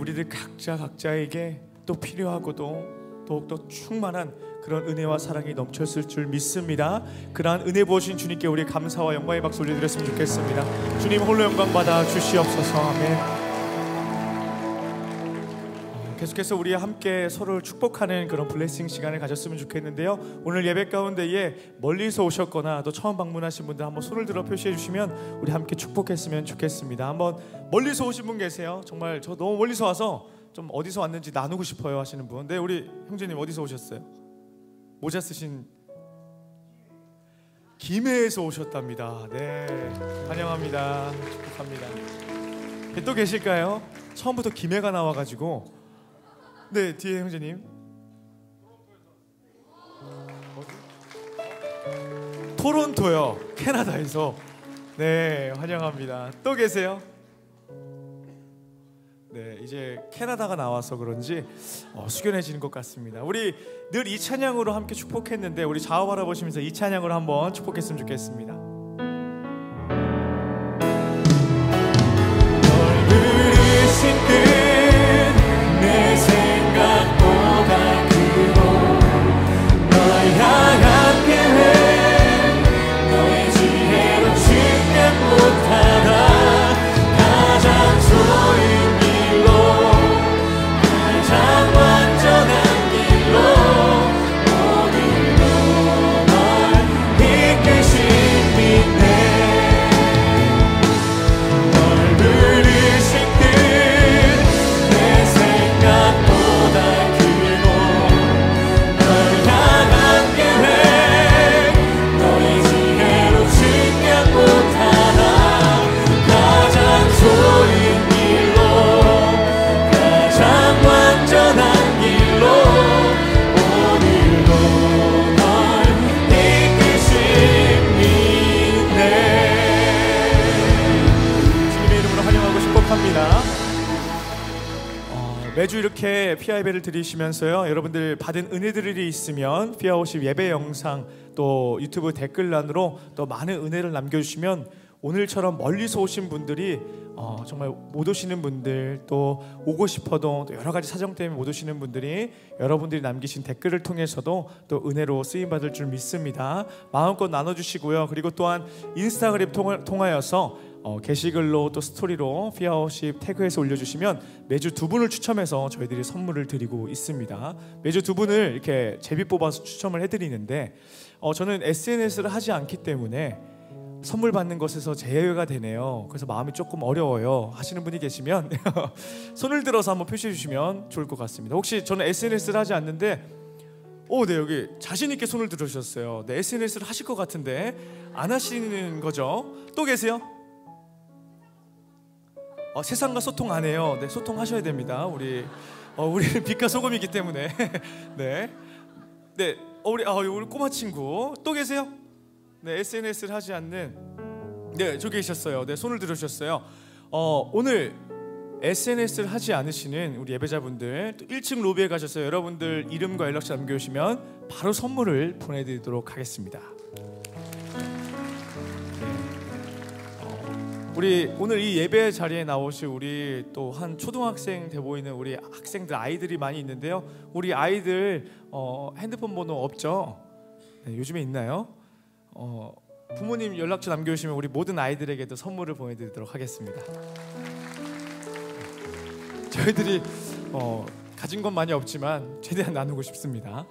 우리들 각자 각자에게 또 필요하고도 더욱더 충만한 그런 은혜와 사랑이 넘쳤을 줄 믿습니다. 그러한 은혜 보신 주님께 우리 감사와 영광의 박수 올려드렸으면 좋겠습니다. 주님 홀로 영광 받아 주시옵소서. 아멘. 계속해서 우리 함께 서로를 축복하는 그런 블레싱 시간을 가졌으면 좋겠는데요, 오늘 예배 가운데에 멀리서 오셨거나 또 처음 방문하신 분들 한번 손을 들어 표시해 주시면 우리 함께 축복했으면 좋겠습니다. 한번 멀리서 오신 분 계세요? 정말 저 너무 멀리서 와서 좀 어디서 왔는지 나누고 싶어요 하시는 분. 네, 우리 형제님 어디서 오셨어요? 모자 쓰신 김해에서 오셨답니다. 네, 환영합니다. 축복합니다. 또 계실까요? 처음부터 김해가 나와가지고. 네, 뒤에 형제님. 토론토요, 캐나다에서. 네, 환영합니다. 또 계세요? 네, 이제 캐나다가 나와서 그런지 어, 숙연해지는 것 같습니다. 우리 늘 이 찬양으로 함께 축복했는데 우리 좌우 바라보시면서 이 찬양으로 한번 축복했으면 좋겠습니다. 매주 이렇게 피아 예배를 드리시면서요, 여러분들 받은 은혜들이 있으면 피아워십 예배 영상 또 유튜브 댓글란으로 또 많은 은혜를 남겨주시면 오늘처럼 멀리서 오신 분들이 어, 정말 못 오시는 분들, 또 오고 싶어도 또 여러 가지 사정 때문에 못 오시는 분들이 여러분들이 남기신 댓글을 통해서도 또 은혜로 쓰임받을 줄 믿습니다. 마음껏 나눠주시고요. 그리고 또한 인스타그램 통하, 통하여서 어, 게시글로 또 스토리로 피아워십 태그해서 올려주시면 매주 두 분을 추첨해서 저희들이 선물을 드리고 있습니다. 매주 두 분을 이렇게 제비 뽑아서 추첨을 해드리는데 어, 저는 에스엔에스를 하지 않기 때문에 선물 받는 것에서 제외가 되네요. 그래서 마음이 조금 어려워요 하시는 분이 계시면 손을 들어서 한번 표시해 주시면 좋을 것 같습니다. 혹시 저는 에스엔에스를 하지 않는데 오, 네, 여기 자신있게 손을 들어주셨어요. 네, 에스엔에스를 하실 것 같은데 안 하시는 거죠? 또 계세요? 어, 세상과 소통 안 해요. 네, 소통하셔야 됩니다. 우리 어, 우리 빛과 소금이기 때문에. 네, 네, 어, 우리 아, 우리 꼬마 친구 또 계세요? 네, 에스엔에스를 하지 않는, 네, 저기 계셨어요. 네, 손을 들어주셨어요. 어, 오늘 에스엔에스를 하지 않으시는 우리 예배자분들 또 일 층 로비에 가셔서 여러분들 이름과 연락처 남겨주시면 바로 선물을 보내드리도록 하겠습니다. 우리 오늘 이 예배 자리에 나오실 우리 또 한 초등학생 돼 보이는 우리 학생들, 아이들이 많이 있는데요. 우리 아이들 어, 핸드폰 번호 없죠? 네, 요즘에 있나요? 어, 부모님 연락처 남겨주시면 우리 모든 아이들에게도 선물을 보내드리도록 하겠습니다. 저희들이 어, 가진 건 많이 없지만 최대한 나누고 싶습니다.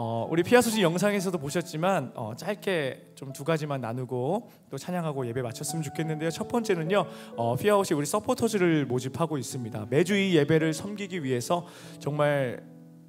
어, 우리 피아소식 영상에서도 보셨지만 어, 짧게 좀 두 가지만 나누고 또 찬양하고 예배 마쳤으면 좋겠는데요. 첫 번째는요, 어, 피아워십 우리 서포터즈를 모집하고 있습니다. 매주 이 예배를 섬기기 위해서 정말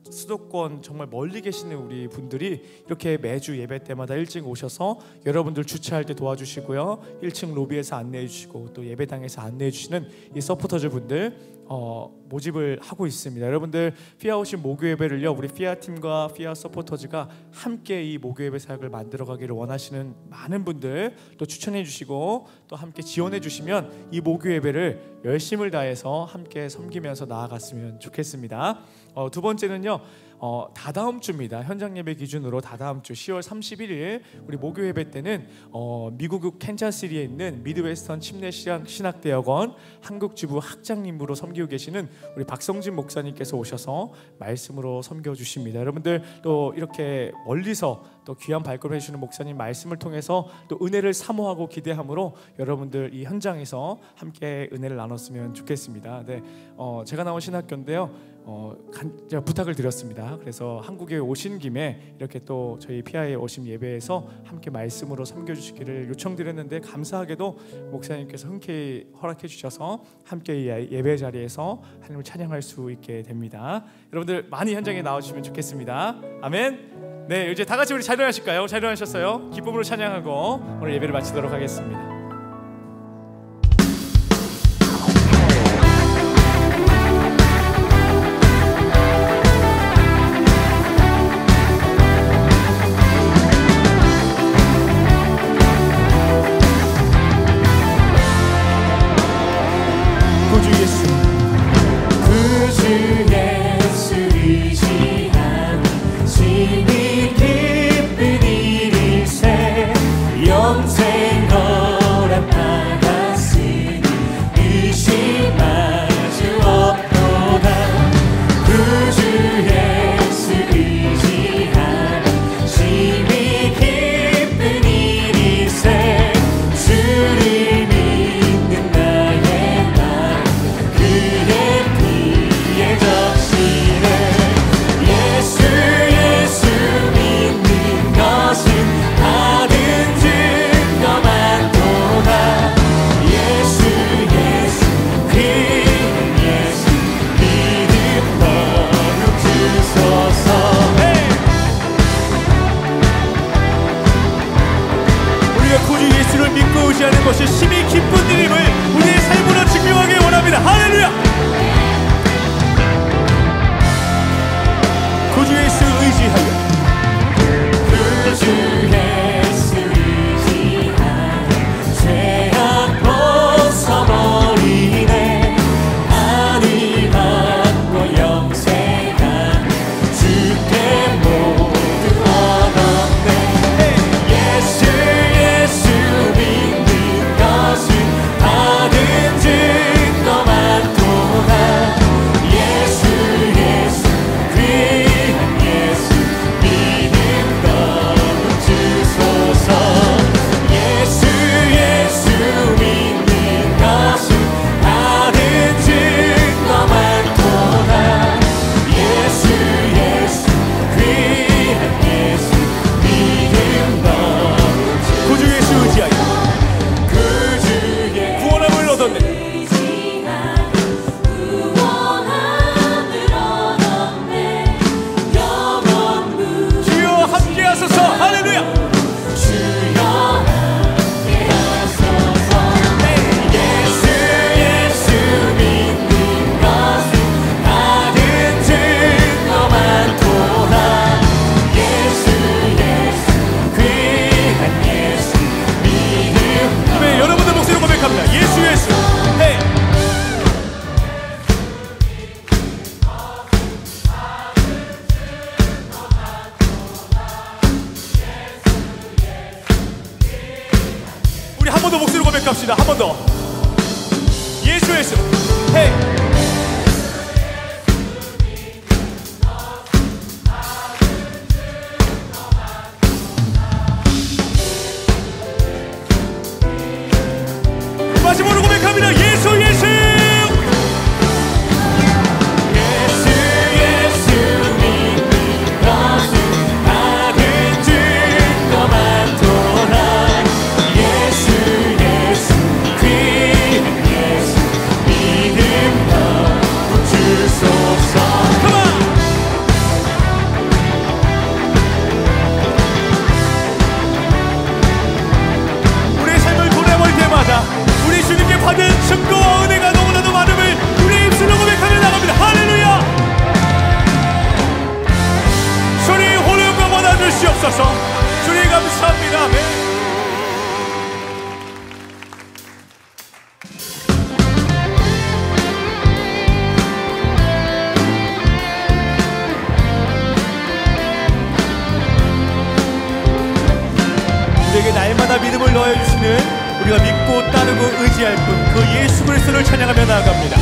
수도권 정말 멀리 계시는 우리 분들이 이렇게 매주 예배 때마다 일찍 오셔서 여러분들 주차할 때 도와주시고요, 일 층 로비에서 안내해 주시고 또 예배당에서 안내해 주시는 이 서포터즈 분들 어, 모집을 하고 있습니다. 여러분들 피아워십 모교예배를요, 우리 피아팀과 피아 서포터즈가 함께 이 모교예배 사역을 만들어가기를 원하시는 많은 분들 또 추천해 주시고 또 함께 지원해 주시면 이 모교예배를 열심을 다해서 함께 섬기면서 나아갔으면 좋겠습니다. 어, 두 번째는요, 어, 다다음 주입니다. 현장 예배 기준으로 다다음 주 시월 삼십일일 우리 목요 예배 때는 어, 미국 캔자스시리에 있는 미드웨스턴 침례신학대학원 한국주부 학장님으로 섬기고 계시는 우리 박성진 목사님께서 오셔서 말씀으로 섬겨주십니다. 여러분들 또 이렇게 멀리서 또 귀한 발걸음 해주시는 목사님 말씀을 통해서 또 은혜를 사모하고 기대함으로 여러분들 이 현장에서 함께 은혜를 나눴으면 좋겠습니다. 네, 어, 제가 나온 신학교인데요. 어, 간, 제가 부탁을 드렸습니다. 그래서 한국에 오신 김에 이렇게 또 저희 피아워십 예배에서 함께 말씀으로 섬겨주시기를 요청드렸는데 감사하게도 목사님께서 흔쾌히 허락해 주셔서 함께 예배 자리에서 하나님을 찬양할 수 있게 됩니다. 여러분들 많이 현장에 나와주시면 좋겠습니다. 아멘. 네, 이제 다 같이 우리 잘 일어나실까요? 잘 일어나셨어요? 기쁨으로 찬양하고 오늘 예배를 마치도록 하겠습니다. 믿고 따르고 의지할 뿐 그 예수 그리스도를 찬양하며 나아갑니다.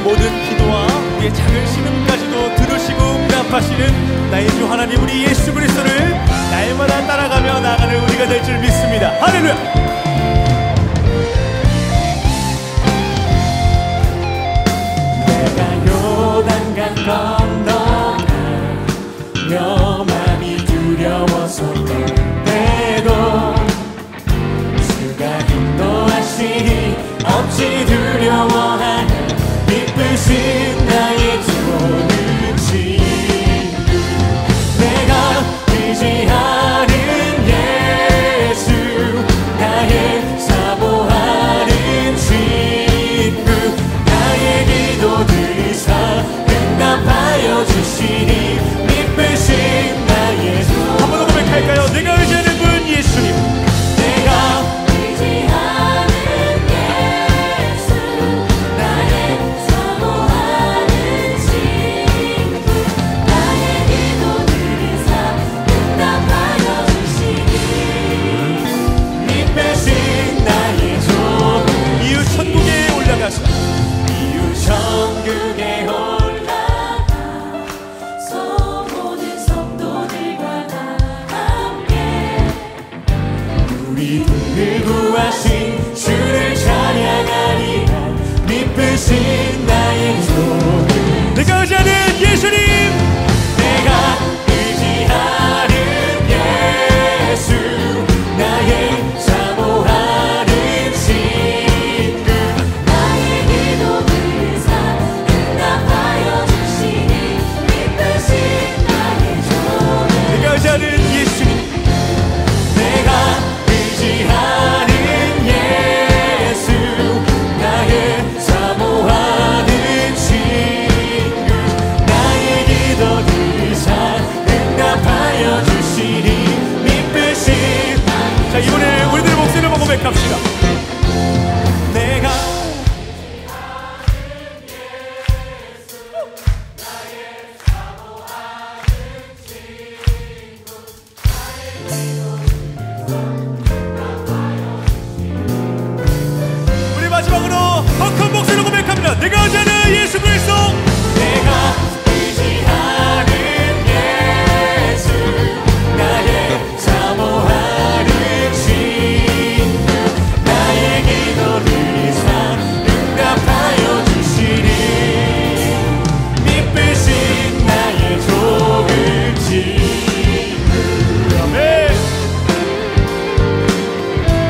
우리의 모든 기도와 우리의 작은 신음까지도 들으시고 응답하시는 나의 주 하나님, 우리 예수 그리스도를 날마다 따라가며 나아가는 우리가 될 줄 믿습니다. 할렐루야! 요단강 건너가 여 맘이 두려웠었던 때도 주가 인도하시니 어찌 두려워하는 기쁘신 나의 주 오는 친구, 내가 의지하는 예수 나의 사모하는 친구, 나의 기도 들으사 응답하여 주시니 믿으신 나의 주. 한번 더 고백할까요? 내가 의지하는 분 예수님, 내가 의지하는 예수 나의 사모하는 친구, 나의 기도 들으사 응답하여 주시니 믿으신 나의 주. 이웃 천국에 올라가서 이웃 천국에 올라가서 구하신 주를 찬양하니 믿으신 나의 주, 내가 의지하는 예수님, 내가 의지하는 예수 나의 사모하는 친구, 나의 기도 들으사 응답하여 주시니 믿으신 나의 주, 내가 의지하는 예수님, 내가 의지하는 예수 나의 사모하는 친구, 나의 기도 들으사 응답하여 주시니 믿으신. 자, 이번에 우리들 목소리를 한번 고백합시다. 내가 의지하는 예수 나의 사모하는 친구, 나의 기도 들으사 큰 목소리로 고백합니다. 내가 의지하는 예수 그리스도, 내가 의지하는 예수 나의 사모하는 친구, 나의 기도를 사 응답하여 주시니 믿으신 나의 좋은 친구. 아멘.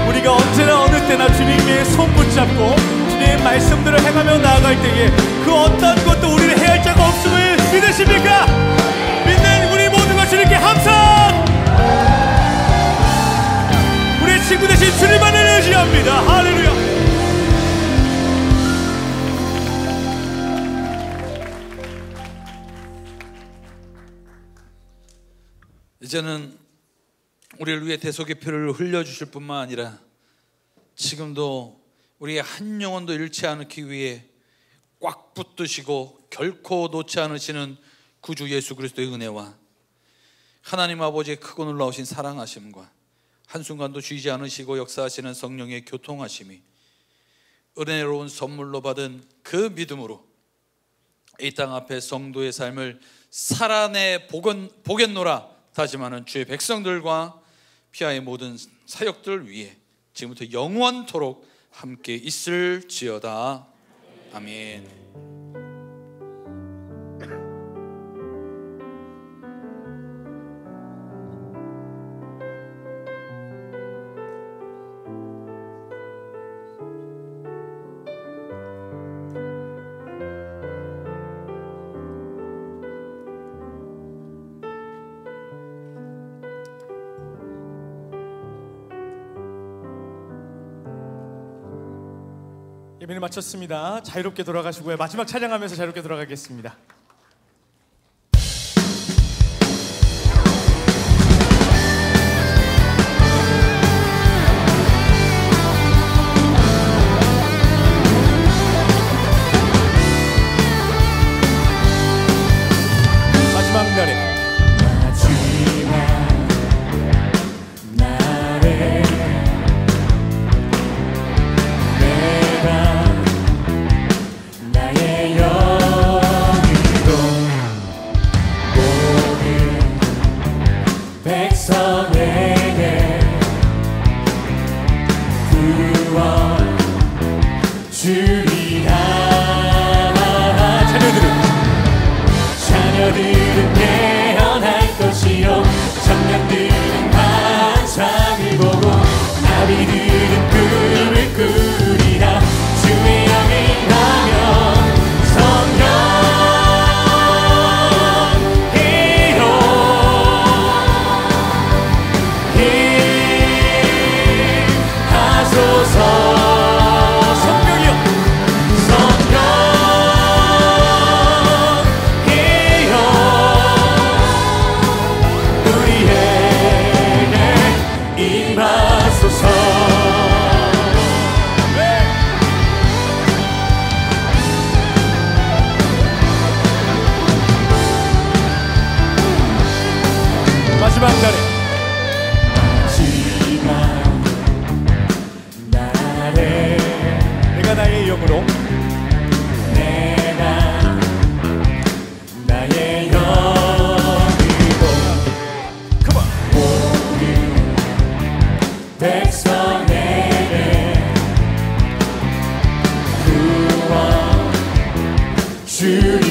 우리가 언제나 어느 때나 주님께 손 붙잡고 말씀들을 행하며 나아갈 때에 그 어떤 것도 우리를 해할 자가 없음을 믿으십니까? 믿는 우리 모든 것 주님께 항상 우리의 친구 되신 주님만을 의지합니다. 할렐루야. 이제는 우리를 위해 대속의 피를 흘려주실 뿐만 아니라 지금도 우리의 한 영혼도 잃지 않기 위해 꽉 붙드시고 결코 놓지 않으시는 구주 예수 그리스도의 은혜와 하나님 아버지의 크고 놀라우신 사랑하심과 한순간도 쉬지 않으시고 역사하시는 성령의 교통하심이 은혜로운 선물로 받은 그 믿음으로 이 땅 앞에 성도의 삶을 살아내 보겠노라 다짐하는 주의 백성들과 피아의 모든 사역들 위해 지금부터 영원토록 함께 있을지어다. 아멘. 예배를 마쳤습니다. 자유롭게 돌아가시고요. 마지막 찬양하면서 자유롭게 돌아가겠습니다. 마지막 날에 yeah, yeah. 자녀들은 깨어날 것이요, 청년들은 환상을 보고 나비들은 꿈을 꾸리라. 주의 영이 나면 성령이로 힘하소서. 주님